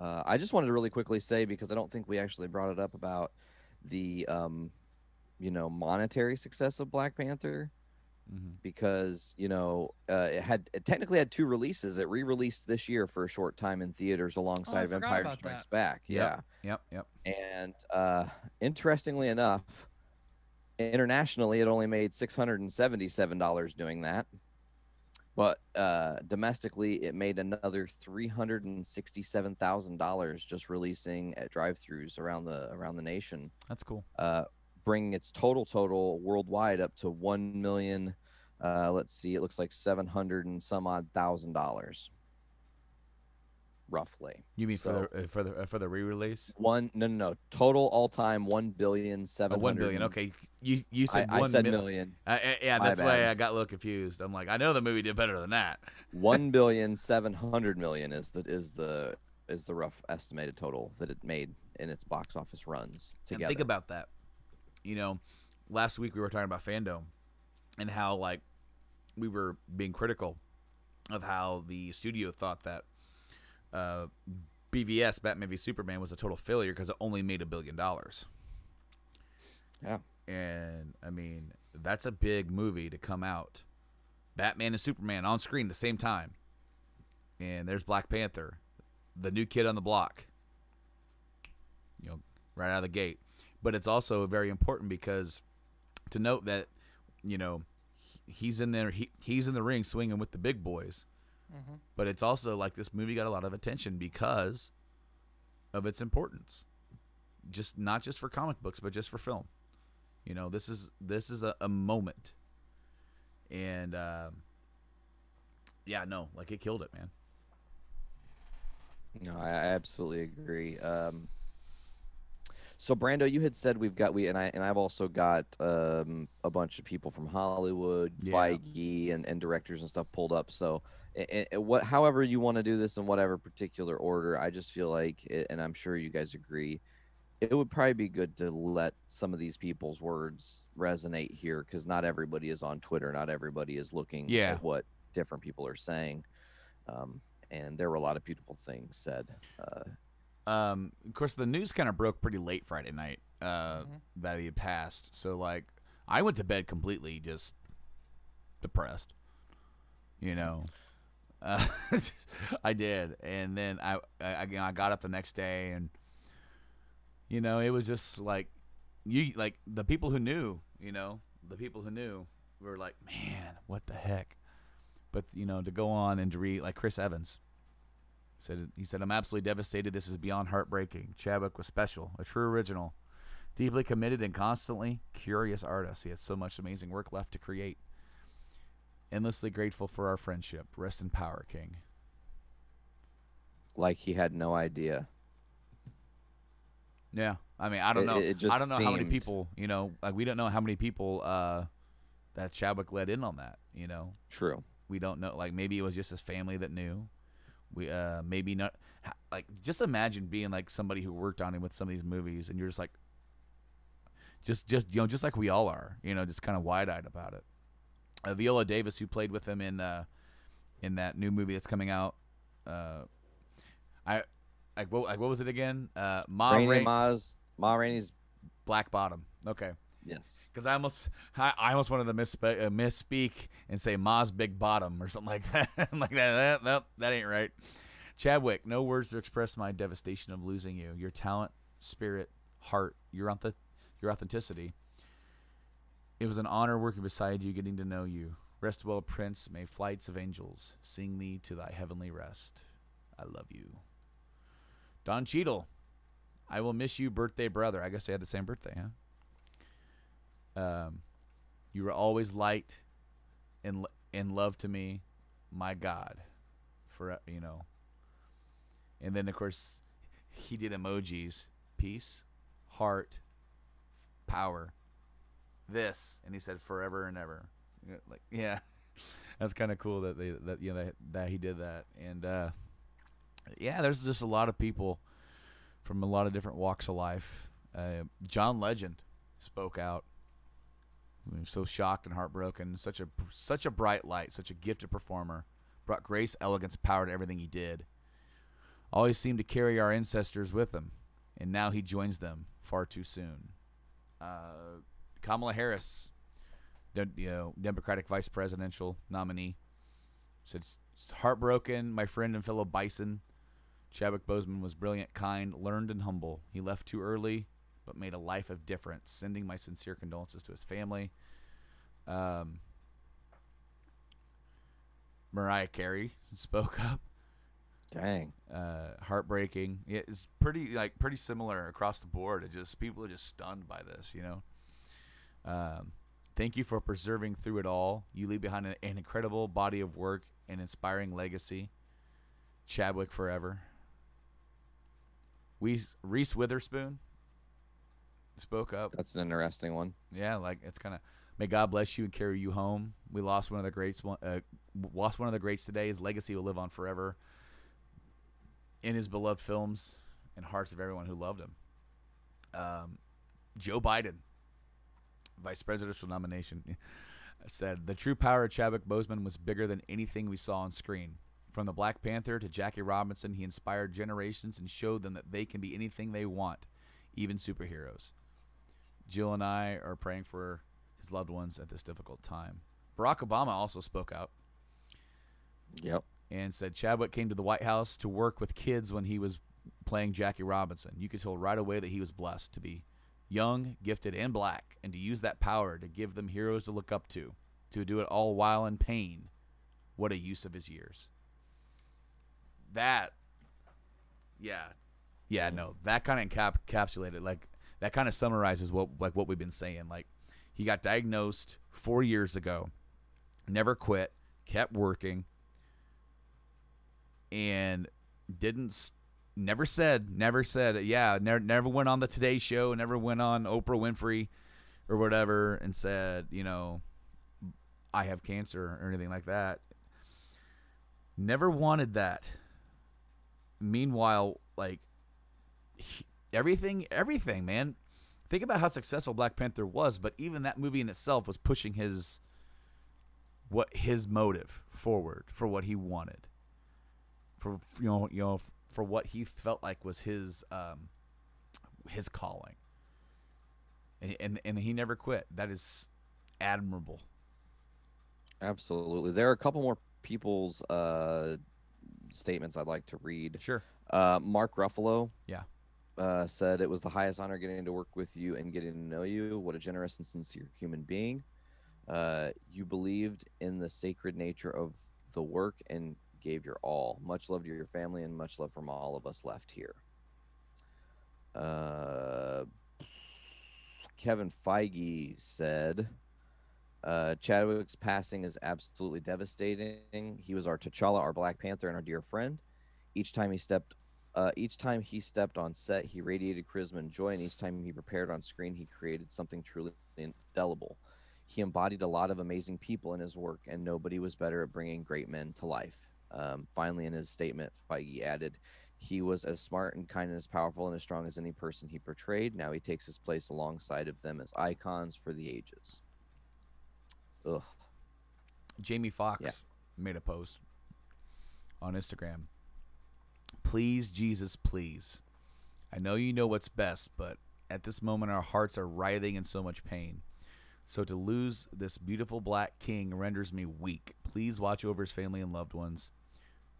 Uh, I just wanted to really quickly say, because I don't think we actually brought it up, about the um, you know, monetary success of Black Panther. Mm-hmm. Because, you know, uh, it had it technically had two releases. It re-released this year for a short time in theaters alongside oh, Empire Strikes that. Back. Yep, yeah. Yep. Yep. And uh, interestingly enough, internationally, it only made six hundred seventy-seven dollars doing that. But uh, domestically, it made another three hundred sixty-seven thousand dollars just releasing at drive-thrus around the around the nation. That's cool. Uh, bringing its total total worldwide up to one million uh let's see, it looks like seven hundred and some odd thousand dollars roughly. You mean so for the for the for the re-release? One no no no total all-time one billion seven hundred oh, one billion. Okay, you you said I, one I said million, million. I, I, yeah, that's My why bad. I got a little confused. I'm like, I know the movie did better than that. one billion seven hundred million is the is the is the rough estimated total that it made in its box office runs together. And think about that. You know, last week we were talking about fandom and how, like, we were being critical of how the studio thought that uh, B V S, Batman v Superman, was a total failure because it only made a billion dollars. Yeah. And, I mean, that's a big movie to come out. Batman and Superman on screen at the same time. And there's Black Panther, the new kid on the block, you know, right out of the gate. But it's also very important because to note that, you know, he's in there, he, he's in the ring swinging with the big boys. Mm-hmm. But it's also like this movie got a lot of attention because of its importance. Just not just for comic books, but just for film. You know, this is this is a, a moment. And uh, yeah, no, like it killed it, man. No, I absolutely agree. Um, so Brando, you had said we've got we and I and I've also got um, a bunch of people from Hollywood, yeah. Feige, and, and directors and stuff pulled up. So, and, and what, however you want to do this in whatever particular order, I just feel like, it, and I'm sure you guys agree, it would probably be good to let some of these people's words resonate here because not everybody is on Twitter, not everybody is looking yeah. at what different people are saying. Um, and there were a lot of beautiful things said. Uh, um, of course, the news kind of broke pretty late Friday night uh, mm-hmm. that he had passed. So, like, I went to bed completely just depressed, you know. Uh, I did. And then I, I, you know, I got up the next day and, you know, it was just like, you like the people who knew, you know, the people who knew were like, man, what the heck? But, you know, to go on and to read, like Chris Evans said, he said, I'm absolutely devastated. This is beyond heartbreaking. Chadwick was special, a true original, deeply committed and constantly curious artist. He had so much amazing work left to create. Endlessly grateful for our friendship. Rest in power, King. Like he had no idea. Yeah, I mean, I don't know. It, it just I don't know seemed... how many people, you know, like we don't know how many people uh, that Chadwick led in on that, you know. True. We don't know. Like maybe it was just his family that knew. We uh, maybe not. Like just imagine being like somebody who worked on him with some of these movies, and you're just like, just just you know, just like we all are, you know, just kind of wide eyed about it. Uh, Viola Davis, who played with him in uh, in that new movie that's coming out, uh, I. Like what, like what was it again? Uh, Ma Rainey, Rain- Ma's, Ma Rainey's Black Bottom. Okay. Yes. Because I almost, I, I almost wanted to misspe- uh, misspeak and say Ma's Big Bottom or something like that. I'm like that, that, that, that ain't right. Chadwick, no words to express my devastation of losing you. Your talent, spirit, heart, your onth- your authenticity. It was an honor working beside you, getting to know you. Rest well, Prince. May flights of angels sing thee to thy heavenly rest. I love you. Don Cheadle, I will miss you, birthday brother. I guess they had the same birthday, huh? Um, you were always light and and love to me, my God, for you know. And then of course, he did emojis: peace, heart, power, this, and he said forever and ever. Like, yeah, that's kind of cool that they that you know that, that he did that and. uh Yeah, there's just a lot of people from a lot of different walks of life. Uh, John Legend spoke out. I mean, so shocked and heartbroken. Such a such a bright light, such a gifted performer. Brought grace, elegance, power to everything he did. Always seemed to carry our ancestors with him, and now he joins them far too soon. Uh, Kamala Harris, de- you know, Democratic vice presidential nominee, said, "Heartbroken, my friend and fellow bison. Chadwick Boseman was brilliant, kind, learned, and humble. He left too early, but made a life of difference. Sending my sincere condolences to his family." Um, Mariah Carey spoke up. Dang, uh, heartbreaking. It's pretty like pretty similar across the board. It just people are just stunned by this, you know. Um, thank you for preserving through it all. You leave behind an, an incredible body of work, an inspiring legacy. Chadwick forever. We Reese Witherspoon spoke up. That's an interesting one. Yeah, like it's kind of may God bless you and carry you home. We lost one of the greats. One, uh, lost one of the greats today. His legacy will live on forever in his beloved films and hearts of everyone who loved him. Um, Joe Biden, vice presidential nomination. Said, the true power of Chadwick Boseman was bigger than anything we saw on screen. From the Black Panther to Jackie Robinson, he inspired generations and showed them that they can be anything they want, even superheroes. Jill and I are praying for his loved ones at this difficult time. Barack Obama also spoke out. Yep. And said Chadwick came to the White House to work with kids when he was playing Jackie Robinson. You could tell right away that he was blessed to be young, gifted, and black, and to use that power to give them heroes to look up to, to do it all while in pain. What a use of his years. That, yeah. Yeah, no, that kind of encap- encapsulated, like, that kind of summarizes what, like, what we've been saying. Like, he got diagnosed four years ago, never quit, kept working, and didn't, never said, never said, yeah, never, never went on the Today Show, never went on Oprah Winfrey or whatever and said, you know, I have cancer or anything like that. Never wanted that. Meanwhile, like, he, everything, everything, man. Think about how successful Black Panther was, but even that movie in itself was pushing his, what his motive forward for what he wanted, for you know, you know, for what he felt like was his, um, his calling. And, and and he never quit. That is admirable. Absolutely. There are a couple more people's uh, statements I'd like to read. Sure. Uh, Mark Ruffalo. Yeah. Uh, said it was the highest honor getting to work with you and getting to know you. What a generous and sincere human being. Uh, you believed in the sacred nature of the work and gave your all. Much love to your family and much love from all of us left here. Uh, Kevin Feige said uh, Chadwick's passing is absolutely devastating. He was our T'Challa, our Black Panther, and our dear friend. Each time he stepped Uh, each time he stepped on set, he radiated charisma and joy, and each time he prepared on screen, he created something truly indelible. He embodied a lot of amazing people in his work, and nobody was better at bringing great men to life. Um, finally, in his statement, Feige added, he was as smart and kind and as powerful and as strong as any person he portrayed. Now he takes his place alongside of them as icons for the ages. Ugh. Jamie Foxx yeah. made a post on Instagram. Please, Jesus, please. I know you know what's best, but at this moment our hearts are writhing in so much pain. So to lose this beautiful black king renders me weak. Please watch over his family and loved ones.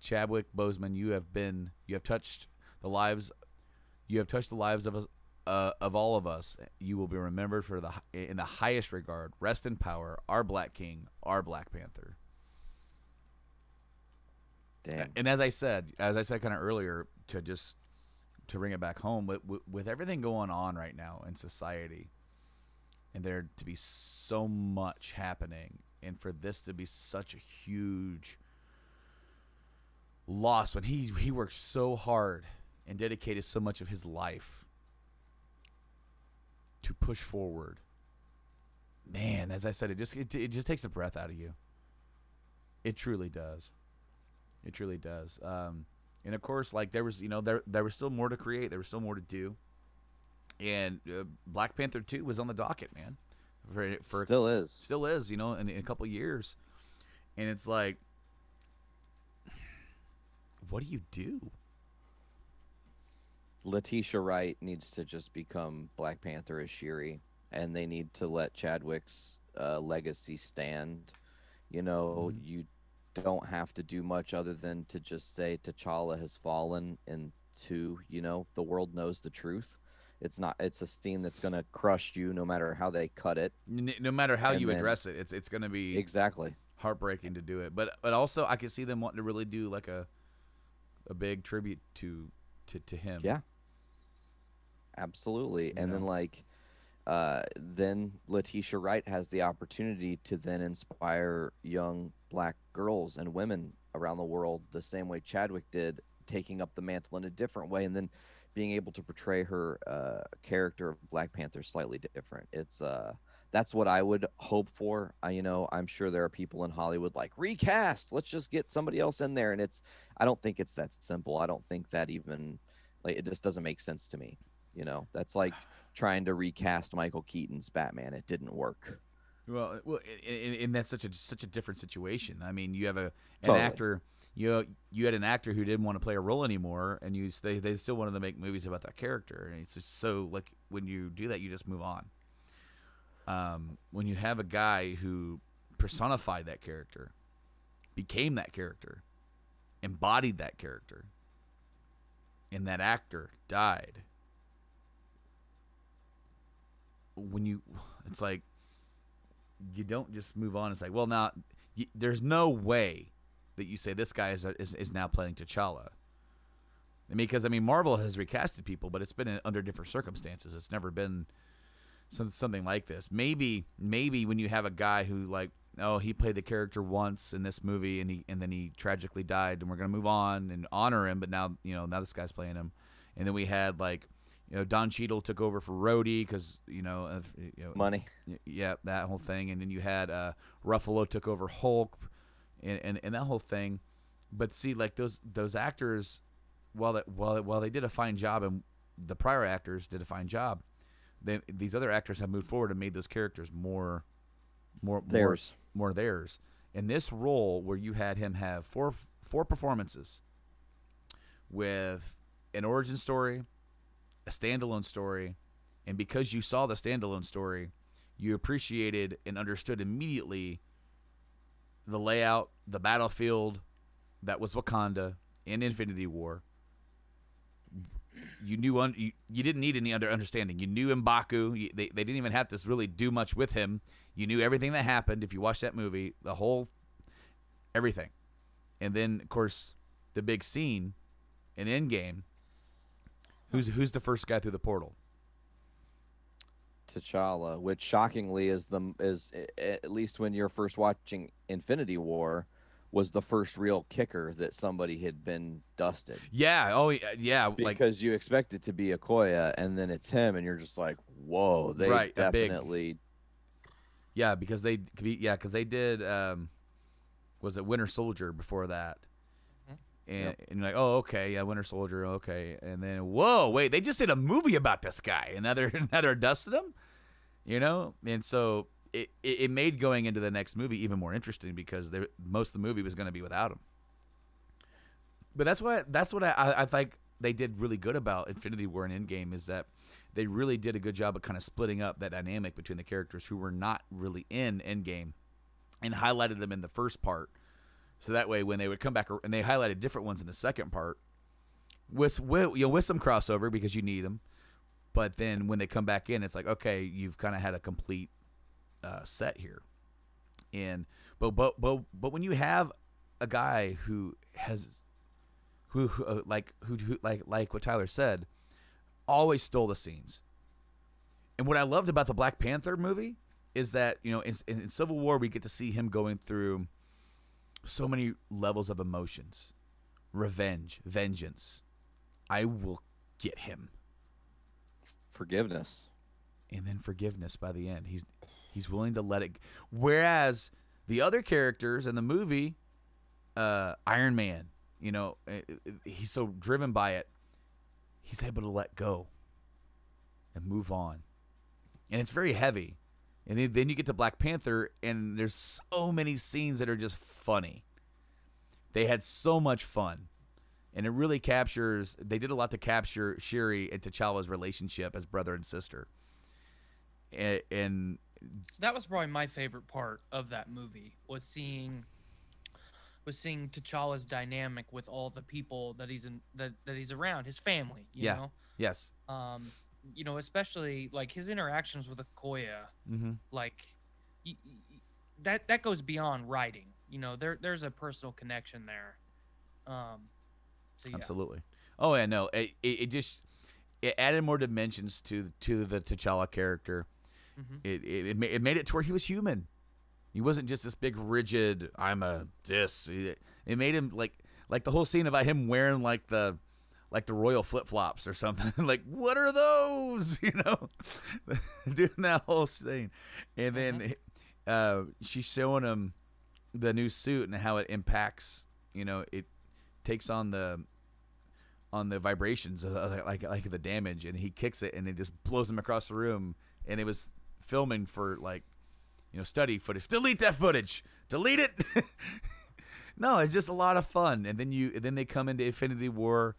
Chadwick Boseman, you have been, you have touched the lives, you have touched the lives of us, uh, of all of us. You will be remembered for the in the highest regard. Rest in power, our black king, our Black Panther. Damn. And as I said, as I said kind of earlier, to just to bring it back home, with, with everything going on right now in society, and there to be so much happening, and for this to be such a huge loss when he he worked so hard and dedicated so much of his life to push forward, man, as I said, it just it, it just takes the breath out of you. It truly does. It truly does. Um, and of course, like there was, you know, there there was still more to create. There was still more to do. And uh, Black Panther two was on the docket, man. For, for, still is. Still is, you know, in, in a couple of years. And it's like, what do you do? Letitia Wright needs to just become Black Panther as Shuri. And they need to let Chadwick's uh, legacy stand. You know, mm-hmm. you... don't have to do much other than to just say T'Challa has fallen, and to, you know, the world knows the truth. It's not, it's a scene that's going to crush you no matter how they cut it. No matter how and you then, address it. It's, it's going to be exactly heartbreaking to do it. But, but also I could see them wanting to really do like a, a big tribute to, to, to him. Yeah, absolutely. You and know? then like, uh, then Letitia Wright has the opportunity to then inspire young black girls and women around the world the same way Chadwick did, taking up the mantle in a different way, and then being able to portray her uh, character of Black Panther slightly different. It's uh, that's what I would hope for. I, you know, I'm sure there are people in Hollywood like, recast, let's just get somebody else in there. And it's, I don't think it's that simple. I don't think that even, like, it just doesn't make sense to me. You know, that's like trying to recast Michael Keaton's Batman. It didn't work. Well, well, and, and that's such a such a different situation. I mean, you have a an totally. actor, you know, you had an actor who didn't want to play a role anymore, and you they they still wanted to make movies about that character. And it's just so like when you do that, you just move on. um, when you have a guy who personified that character, became that character, embodied that character, and that actor died, when you, it's like, you don't just move on. It's like, well, now, you, there's no way that you say this guy is, is, is now playing T'Challa. I mean, because, I mean, Marvel has recasted people, but it's been in, under different circumstances. It's never been some, something like this. Maybe, maybe when you have a guy who, like, oh, he played the character once in this movie, and he and then he tragically died, and we're gonna move on and honor him. But now, you know, now this guy's playing him, and then we had, like, you know, Don Cheadle took over for Rhodey because you know, of, you know money, yeah, that whole thing. And then you had uh, Ruffalo took over Hulk, and, and and that whole thing. But see, like those those actors, while that while while they did a fine job, and the prior actors did a fine job, then these other actors have moved forward and made those characters more, more theirs. More, more theirs. In this role where you had him have four four performances with an origin story, a standalone story, and because you saw the standalone story, you appreciated and understood immediately the layout, the battlefield that was Wakanda in Infinity War. You knew un you, you didn't need any other understanding. You knew M'Baku. You, they, they didn't even have to really do much with him. You knew everything that happened if you watched that movie, the whole everything. And then, of course, the big scene in Endgame. Who's who's the first guy through the portal? T'Challa, which shockingly is the is at least when you're first watching Infinity War, was the first real kicker that somebody had been dusted. Yeah. Oh, yeah. Because like, you expect it to be Okoye, and then it's him, and you're just like, whoa, they right, definitely. Yeah, because they yeah, because they did. Um, was it Winter Soldier before that? Mm-hmm. And, yep. and you're like, oh, okay, yeah, Winter Soldier, okay. And then, whoa, wait, they just did a movie about this guy, and now they're, now they're dusting him, you know, and so. It, it, it made going into the next movie even more interesting because there, most of the movie was going to be without him. But that's what that's what I, I, I think they did really good about Infinity War and Endgame is that they really did a good job of kind of splitting up that dynamic between the characters who were not really in Endgame and highlighted them in the first part. So that way when they would come back and they highlighted different ones in the second part with, with, you know, with some crossover because you need them. But then when they come back in, it's like, okay, you've kind of had a complete Uh, set here, and but but but but when you have a guy who has, who, who uh, like who, who like like what Tyler said, always stole the scenes. And what I loved about the Black Panther movie is that you know in, in, in Civil War we get to see him going through so many levels of emotions, revenge, vengeance. I will get him. Forgiveness, and then forgiveness by the end. He's He's willing to let it. Whereas the other characters in the movie, uh, Iron Man, you know, he's so driven by it, he's able to let go and move on. And it's very heavy. And then, then you get to Black Panther, and there's so many scenes that are just funny. They had so much fun. And it really captures, they did a lot to capture Shuri and T'Challa's relationship as brother and sister. And, and that was probably my favorite part of that movie was seeing was seeing T'Challa's dynamic with all the people that he's in that, that he's around, his family, you yeah. know? Yes. Um, you know, especially like his interactions with Okoye, mm-hmm. like y y that that goes beyond writing. You know, there there's a personal connection there. Um so, yeah. Absolutely. Oh yeah, no. It, it it just it added more dimensions to to the T'Challa character. Mm-hmm. It it it made it to where he was human. He wasn't just this big rigid. I'm a this. It made him like like the whole scene about him wearing like the like the royal flip flops or something. Like what are those? You know, doing that whole thing. And then uh, she's showing him the new suit and how it impacts. You know, it takes on the on the vibrations of the, like like the damage, and he kicks it and it just blows him across the room. And it was filming for like, you know, study footage. Delete that footage. Delete it. No, it's just a lot of fun. And then you, and then they come into Infinity War.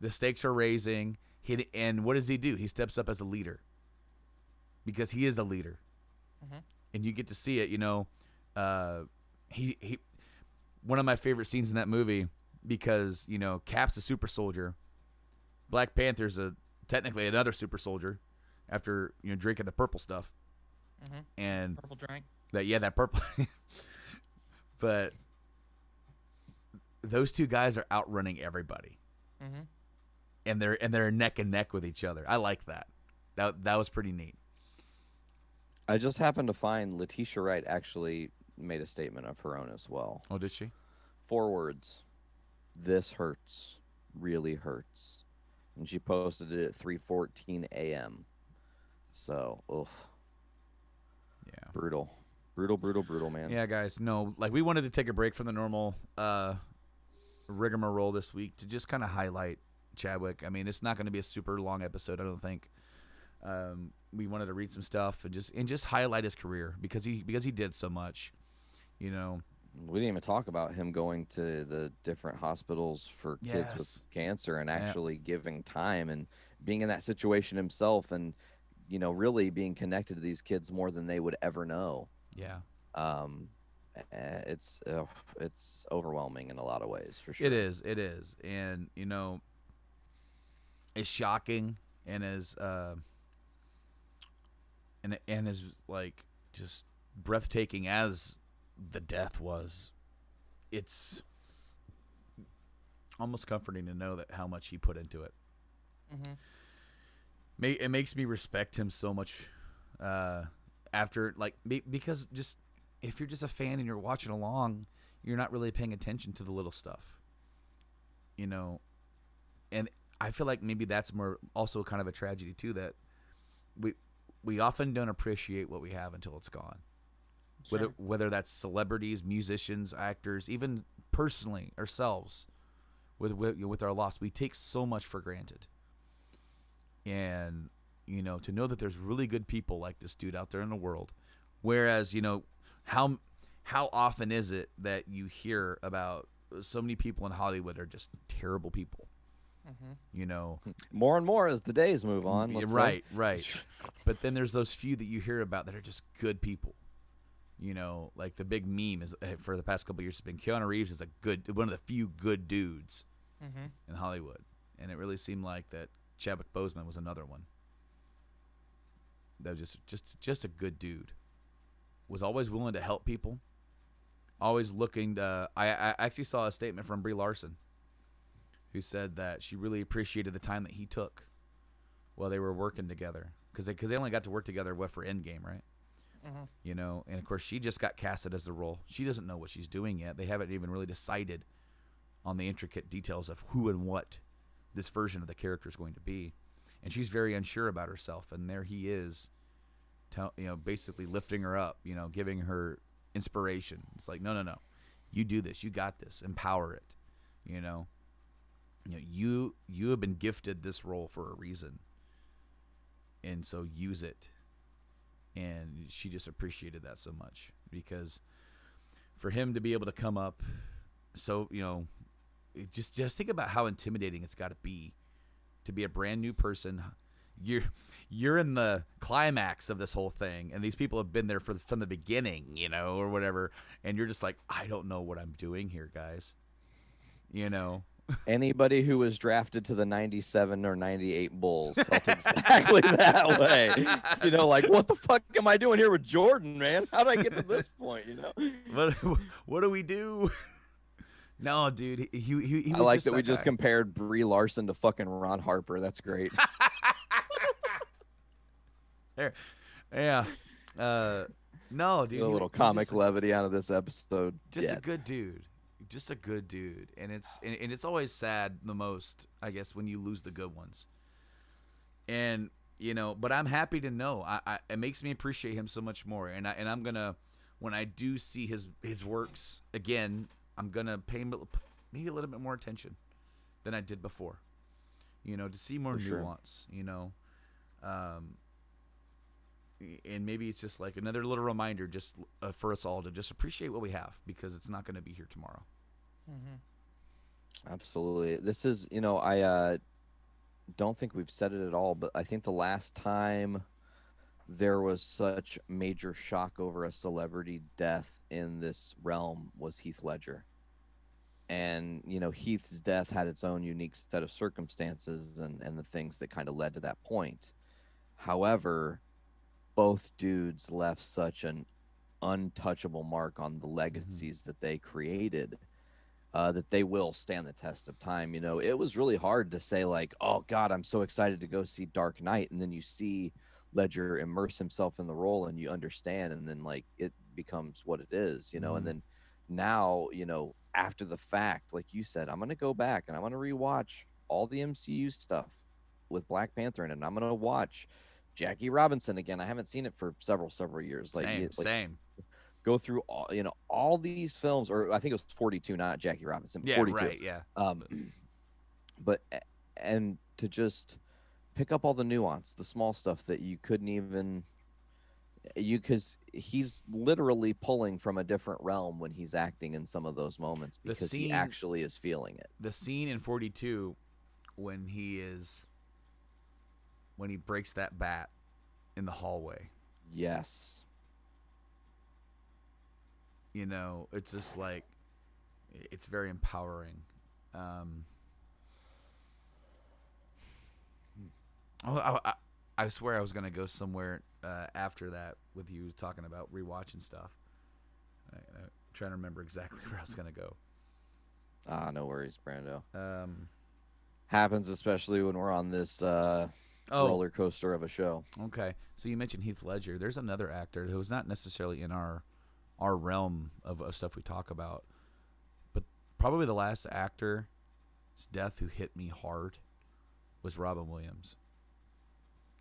The stakes are raising. He, and what does he do? He steps up as a leader because he is a leader. Mm-hmm. And you get to see it, you know. Uh, he he, one of my favorite scenes in that movie, because, you know, Cap's a super soldier, Black Panther's a technically another super soldier, after, you know, drinking the purple stuff, mm-hmm. and purple drink. That yeah, that purple. But those two guys are outrunning everybody, mm-hmm. and they're and they're neck and neck with each other. I like that. That that was pretty neat. I just happened to find Letitia Wright actually made a statement of her own as well. Oh, did she? Four words. This hurts. Really hurts. And she posted it at three fourteen a m So, oof. Yeah. Brutal. Brutal, brutal, brutal, man. Yeah, guys. No, like, we wanted to take a break from the normal uh, rigmarole this week to just kind of highlight Chadwick. I mean, it's not going to be a super long episode, I don't think. Um, we wanted to read some stuff and just and just highlight his career because he because he did so much, you know. We didn't even talk about him going to the different hospitals for yes. kids with cancer and actually yeah. giving time and being in that situation himself and, you know, really being connected to these kids more than they would ever know. Yeah. Um, it's uh, it's overwhelming in a lot of ways, for sure. It is. It is. And, you know, it's shocking and is. Uh, And, and is like just breathtaking as the death was. It's almost comforting to know that how much he put into it. Mm-hmm. May, it makes me respect him so much. Uh, after like be, because just if you're just a fan and you're watching along, you're not really paying attention to the little stuff, you know. And I feel like maybe that's more also kind of a tragedy too, that we. We often don't appreciate what we have until it's gone. Sure. Whether whether that's celebrities, musicians, actors, even personally ourselves, with with, with our loss, we take so much for granted. And, you know, to know that there's really good people like this dude out there in the world, whereas, you know, how how often is it that you hear about so many people in Hollywood are just terrible people? Mm-hmm. You know, more and more as the days move on. Let's right, say. right. But then there's those few that you hear about that are just good people. You know, like the big meme is for the past couple of years has been Keanu Reeves is a good one of the few good dudes mm-hmm. in Hollywood, and it really seemed like that Chadwick Boseman was another one. That was just just just a good dude, was always willing to help people, always looking to. I I actually saw a statement from Brie Larson, who said that she really appreciated the time that he took while they were working together, because they, cause they only got to work together what, for Endgame, right? Mm-hmm. You know, and of course she just got casted as the role. She doesn't know what she's doing yet. They haven't even really decided on the intricate details of who and what this version of the character is going to be, and she's very unsure about herself. And there he is, tell, you know, basically lifting her up, you know, giving her inspiration. It's like, no, no, no, you do this, you got this, empower it, you know. You know, you you have been gifted this role for a reason, and so use it. And she just appreciated that so much, because for him to be able to come up, so, you know, just just think about how intimidating it's got to be to be a brand new person. You're you're in the climax of this whole thing, and these people have been there for the, from the beginning, you know, or whatever, and you're just like, I don't know what I'm doing here, guys, you know. Anybody who was drafted to the ninety-seven or ninety-eight Bulls felt exactly that way. You know, like, what the fuck am I doing here with Jordan, man? How did I get to this point, you know? What, what do we do? No, dude. He, he, he was I like that, that we guy. Just compared Brie Larson to fucking Ron Harper. That's great. There. Yeah. Uh, no, dude. A little he, comic he just, levity out of this episode. Just yet. a good dude. Just a good dude, and it's and, and it's always sad the most, I guess, when you lose the good ones. And, you know, but I'm happy to know. I, I it makes me appreciate him so much more. And I and I'm gonna, when I do see his his works again, I'm gonna pay maybe a little bit more attention than I did before. You know, to see more For nuance. Sure. You know, um. And maybe it's just like another little reminder, just uh, for us all to just appreciate what we have, because it's not going to be here tomorrow. Mm-hmm. Absolutely. This is, you know, I uh, don't think we've said it at all, but I think the last time there was such major shock over a celebrity death in this realm was Heath Ledger. And, you know, Heath's death had its own unique set of circumstances and, and the things that kind of led to that point. However, both dudes left such an untouchable mark on the legacies mm-hmm. that they created uh, that they will stand the test of time. You know, it was really hard to say like, oh, God, I'm so excited to go see Dark Knight. And then you see Ledger immerse himself in the role and you understand. And then like it becomes what it is, you know, mm-hmm. and then now, you know, after the fact, like you said, I'm going to go back and I'm going to rewatch all the M C U stuff with Black Panther in it. And I'm going to watch Jackie Robinson again. I haven't seen it for several, several years. Like, same, like, same. Go through all, you know, all these films, or I think it was forty-two, not Jackie Robinson. Yeah, forty-two. Right, yeah. Um, but, and to just pick up all the nuance, the small stuff that you couldn't even... You because he's literally pulling from a different realm when he's acting in some of those moments because scene, he actually is feeling it. The scene in forty-two when he is when he breaks that bat in the hallway. Yes. You know, it's just like it's very empowering. Um, I, I, I swear I was gonna go somewhere. Uh, after that with you talking about rewatching stuff. I, I'm trying to remember exactly where I was going to go. Ah, no worries, Brando. Um, Happens especially when we're on this uh, oh, roller coaster of a show. Okay, so you mentioned Heath Ledger. There's another actor who's not necessarily in our our realm of, of stuff we talk about, but probably the last actor's death who hit me hard was Robin Williams.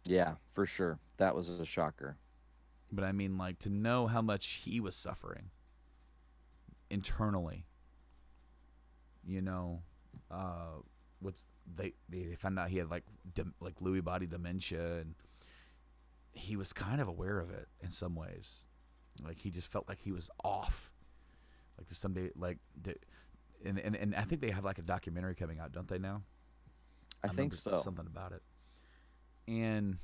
Yeah, for sure. That was a shocker. But I mean, like, to know how much he was suffering internally, you know, uh, with they they found out he had like dim, like Lewy body dementia, and he was kind of aware of it in some ways. Like he just felt like he was off. Like there's someday, like, the, and and and I think they have like a documentary coming out, don't they now? I, I think so. Something about it. And,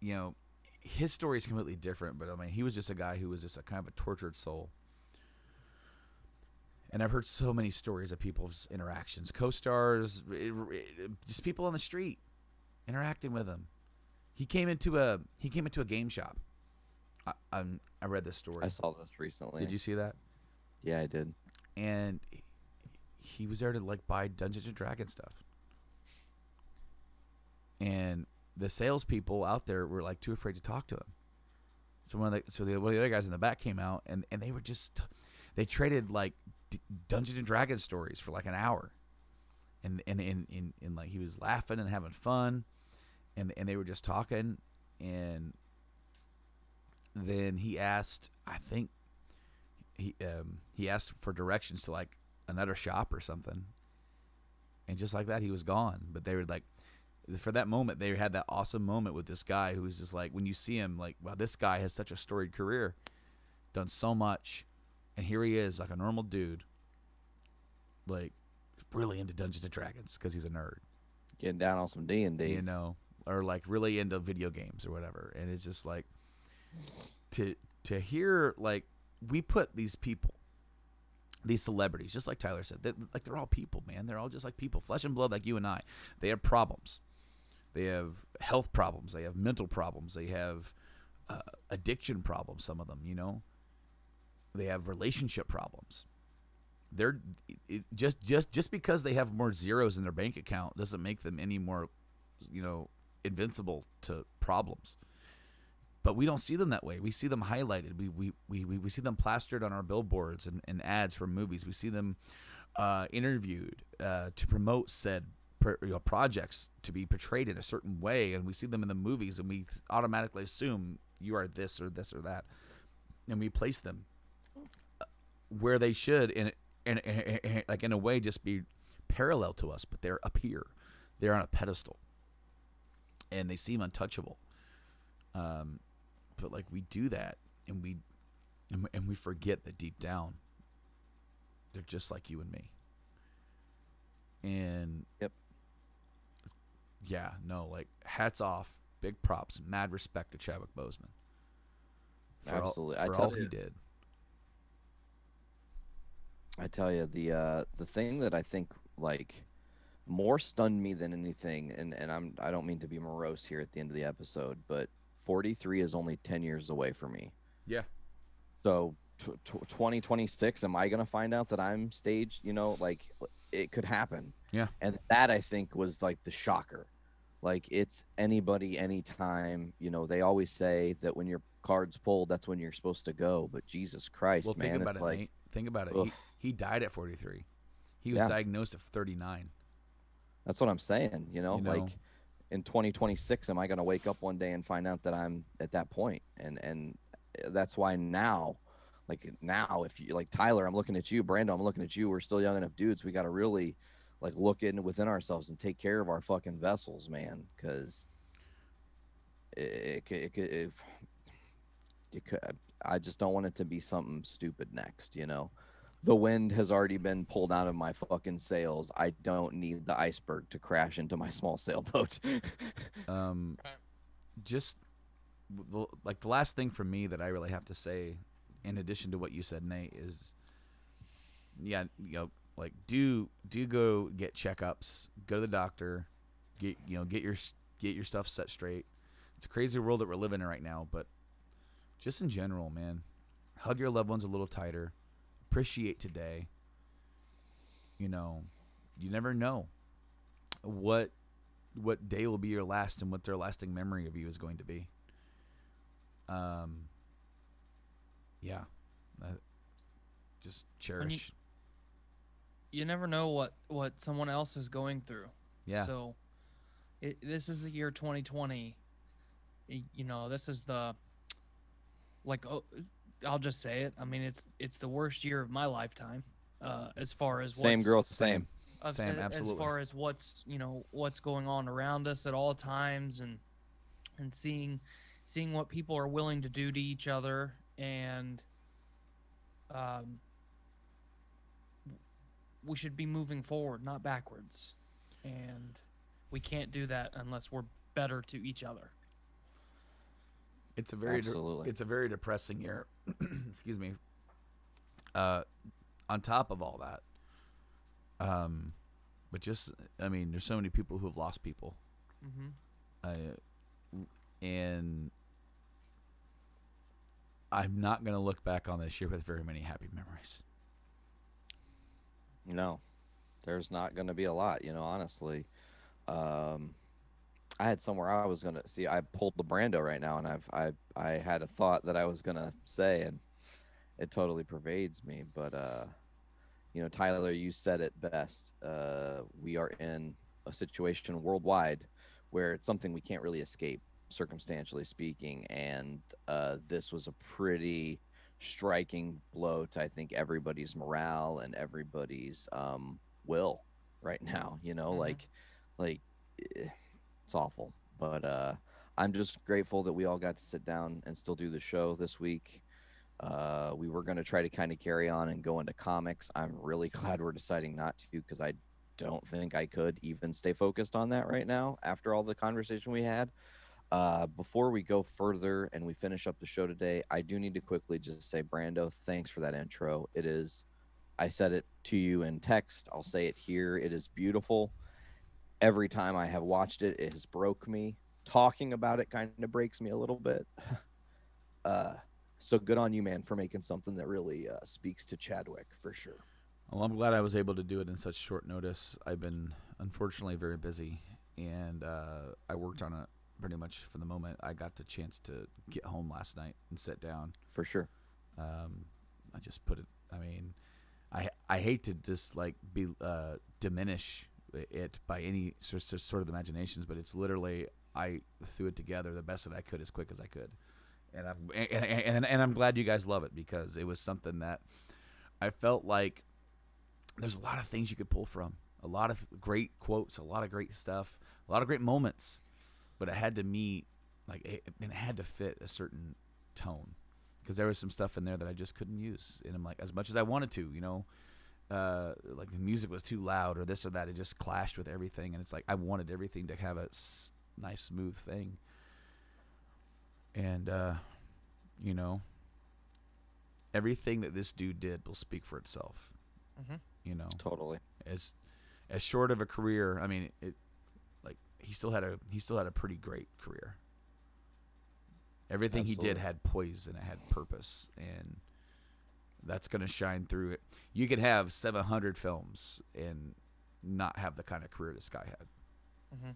you know, his story is completely different, but I mean, he was just a guy who was just a kind of a tortured soul. And I've heard so many stories of people's interactions, co-stars, just people on the street interacting with him. He came into a he came into a game shop. I I'm, I read this story. I saw this recently. Did you see that? Yeah, I did. And he was there to like buy Dungeons and Dragons stuff. And the salespeople out there were like too afraid to talk to him. So one of the so the, one of the other guys in the back came out, and, and they were just they traded like D Dungeons and Dragons stories for like an hour, and and and, and and like he was laughing and having fun, and and they were just talking, and then he asked, I think he um, he asked for directions to like another shop or something, and just like that he was gone. But they were like. For that moment, they had that awesome moment with this guy who was just like, when you see him, like, wow, this guy has such a storied career, done so much, and here he is, like a normal dude, like, really into Dungeons and Dragons because he's a nerd. Getting down on some D and D. You know, or like really into video games or whatever. And it's just like, to, to hear, like, we put these people, these celebrities, just like Tyler said, they're, like they're all people, man. They're all just like people, flesh and blood like you and I. They have problems. They have health problems. They have mental problems. They have uh, addiction problems, some of them, you know. They have relationship problems. They're it, just, just, just because they have more zeros in their bank account doesn't make them any more, you know, invincible to problems. But we don't see them that way. We see them highlighted. We, we, we, we see them plastered on our billboards and, and ads for movies. We see them uh, interviewed uh, to promote said you know, projects to be portrayed in a certain way, and we see them in the movies, and we automatically assume you are this or this or that, and we place them where they should, and and, and, and like in a way just be parallel to us, but they're up here, they're on a pedestal, and they seem untouchable. Um, but like we do that, and we and, and we forget that deep down, they're just like you and me. And yep. yeah, no, like, hats off, big props, mad respect to Chadwick Boseman. For Absolutely, all, for I tell all you, he did. I tell you, the uh, the thing that I think like more stunned me than anything, and and I'm I don't mean to be morose here at the end of the episode, but forty-three is only ten years away for me. Yeah. So t- t- twenty twenty-six, am I gonna find out that I'm staged? You know, like, it could happen. Yeah. And that, I think, was like the shocker. Like, it's anybody, anytime. You know, they always say that when your card's pulled, that's when you're supposed to go. But Jesus Christ, well, man, think about it's it, like, Nate. Think about it. He, he died at forty-three. He was yeah. diagnosed at thirty-nine. That's what I'm saying. You know, you know, like, in twenty twenty-six, am I going to wake up one day and find out that I'm at that point? And and that's why now, like now, if you like Tyler, I'm looking at you. Brando, I'm looking at you. We're still young enough dudes. We got to really, like, look in within ourselves and take care of our fucking vessels, man, because it could, it, it, it, it could, I just don't want it to be something stupid next, you know? The wind has already been pulled out of my fucking sails. I don't need the iceberg to crash into my small sailboat. um, just, like, the last thing for me that I really have to say, in addition to what you said, Nate, is, yeah, you know, like, do do go get checkups, go to the doctor, get you know get your get your stuff set straight. It's a crazy world that we're living in right now, but just in general, man, hug your loved ones a little tighter, appreciate today. You know, you never know what what day will be your last and what their lasting memory of you is going to be. Um, yeah, uh, just cherish. You never know what, what someone else is going through. Yeah. So it, this is the year twenty twenty. You know, this is the, like, oh, I'll just say it. I mean, it's it's the worst year of my lifetime, uh, as far as what's, same growth, same, as, same, absolutely. As far as what's you know what's going on around us at all times, and and seeing seeing what people are willing to do to each other, and um. we should be moving forward, not backwards. And we can't do that unless we're better to each other. It's a very, de- it's a very depressing year. Excuse me. Uh, on top of all that, um, but just, I mean, there's so many people who have lost people. Mm-hmm. Uh, and I'm not going to look back on this year with very many happy memories. No, there's not going to be a lot, you know, honestly. Um, I had somewhere I was going to see. I pulled the Brando right now, and I've I I had a thought that I was going to say, and it totally pervades me. But, uh, you know, Tyler, you said it best. Uh, we are in a situation worldwide where it's something we can't really escape, circumstantially speaking. And uh, this was a pretty striking blow to, I think, everybody's morale and everybody's um will right now, you know. Mm-hmm. like like it's awful, but uh I'm just grateful that we all got to sit down and still do the show this week. Uh we were going to try to kind of carry on and go into comics. I'm really glad we're deciding not to, because I don't think I could even stay focused on that right now after all the conversation we had. Uh, before we go further and we finish up the show today, I do need to quickly just say, Brando, thanks for that intro. It is, I said it to you in text. I'll say it here. It is beautiful. Every time I have watched it, it has broke me. Talking about it kind of breaks me a little bit. uh, so good on you, man, for making something that really uh, speaks to Chadwick, for sure. Well, I'm glad I was able to do it in such short notice. I've been, unfortunately, very busy, and uh, I worked on it pretty much for the moment I got the chance to get home last night and sit down. For sure. Um, I just put it, I mean, I I hate to just like be uh, diminish it by any sort of, sort of imaginations, but it's literally, I threw it together the best that I could as quick as I could. And I'm, and, and, and I'm glad you guys love it, because it was something that I felt like there's a lot of things you could pull from, a lot of great quotes, a lot of great stuff, a lot of great moments. But it had to meet, like, it, and it had to fit a certain tone, because there was some stuff in there that I just couldn't use. And I'm like, as much as I wanted to, you know, uh, like the music was too loud or this or that. It just clashed with everything, and it's like I wanted everything to have a s nice, smooth thing. And uh, you know, everything that this dude did will speak for itself. Mm-hmm. You know, totally. As as short of a career, I mean, it like he still had a he still had a pretty great career. Everything Absolutely. He did had poise and it had purpose, and that's going to shine through it. You could have seven hundred films and not have the kind of career this guy had. Mm-hmm.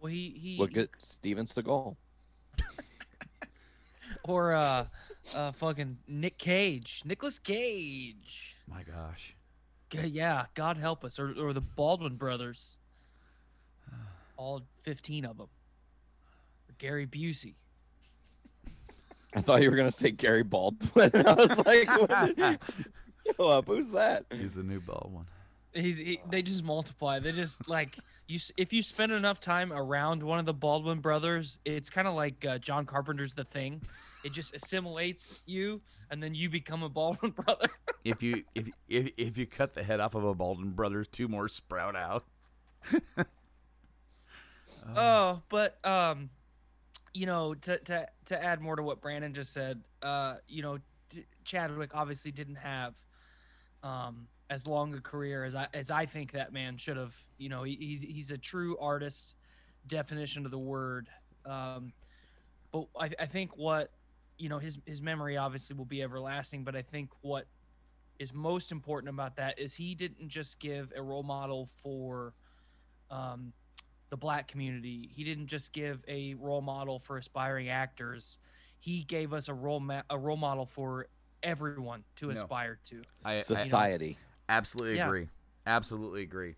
Well, he, he look at Steven Seagal, or uh, uh, fucking Nick Cage, Nicolas Cage. My gosh. Yeah, God help us, or or the Baldwin brothers, all fifteen of them. Or Gary Busey. I thought you were gonna say Gary Baldwin. I was like, "Yo, up, who's that?" He's the new Baldwin. He's he, they just multiply. They just like you. If you spend enough time around one of the Baldwin brothers, it's kind of like uh, John Carpenter's The Thing. It just assimilates you, and then you become a Baldwin brother. if you if, if if you cut the head off of a Baldwin brother, two more sprout out. um. Oh, but um. You know, to, to to add more to what Brandon just said, uh, you know, Chadwick obviously didn't have um, as long a career as I as I think that man should have. You know, he, he's he's a true artist, definition of the word. Um, but I, I think what you know his his memory obviously will be everlasting. But I think what is most important about that is he didn't just give a role model for. Um, the black community. He didn't just give a role model for aspiring actors. He gave us a role ma a role model for everyone to no. aspire to. I, Society. I, you know? Absolutely yeah. agree. Absolutely agree.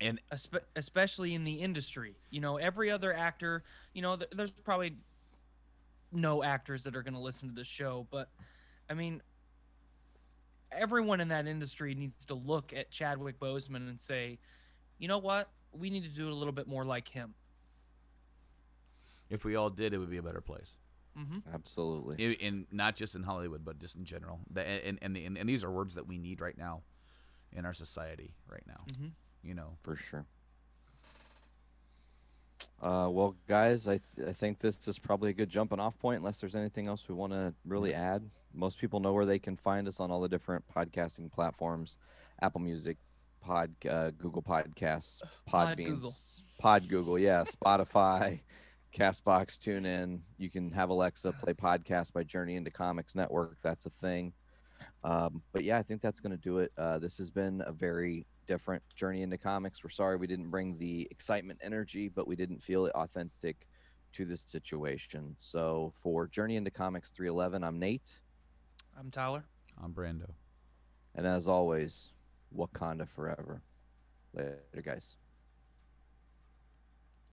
And Espe especially in the industry, you know, every other actor, you know, th there's probably no actors that are going to listen to this show, but I mean, everyone in that industry needs to look at Chadwick Boseman and say, you know what? We need to do it a little bit more like him. If we all did, it would be a better place. Mm-hmm. Absolutely. In, in not just in Hollywood, but just in general. The, and, and, and, and these are words that we need right now in our society right now. Mm-hmm. You know, for sure. Uh, well, guys, I, th I think this is probably a good jumping off point, unless there's anything else we want to really add. Most people know where they can find us on all the different podcasting platforms, Apple Music, Pod, uh, Google Podcasts, Podbeans, Pod Google, yeah, Spotify, Castbox, TuneIn. You can have Alexa play podcasts by Journey into Comics Network. That's a thing. Um, but yeah, I think that's going to do it. Uh, this has been a very different Journey into Comics. We're sorry we didn't bring the excitement energy, but we didn't feel it authentic to this situation. So for Journey into Comics three eleven, I'm Nate. I'm Tyler. I'm Brando. And as always, Wakanda forever. Later, guys.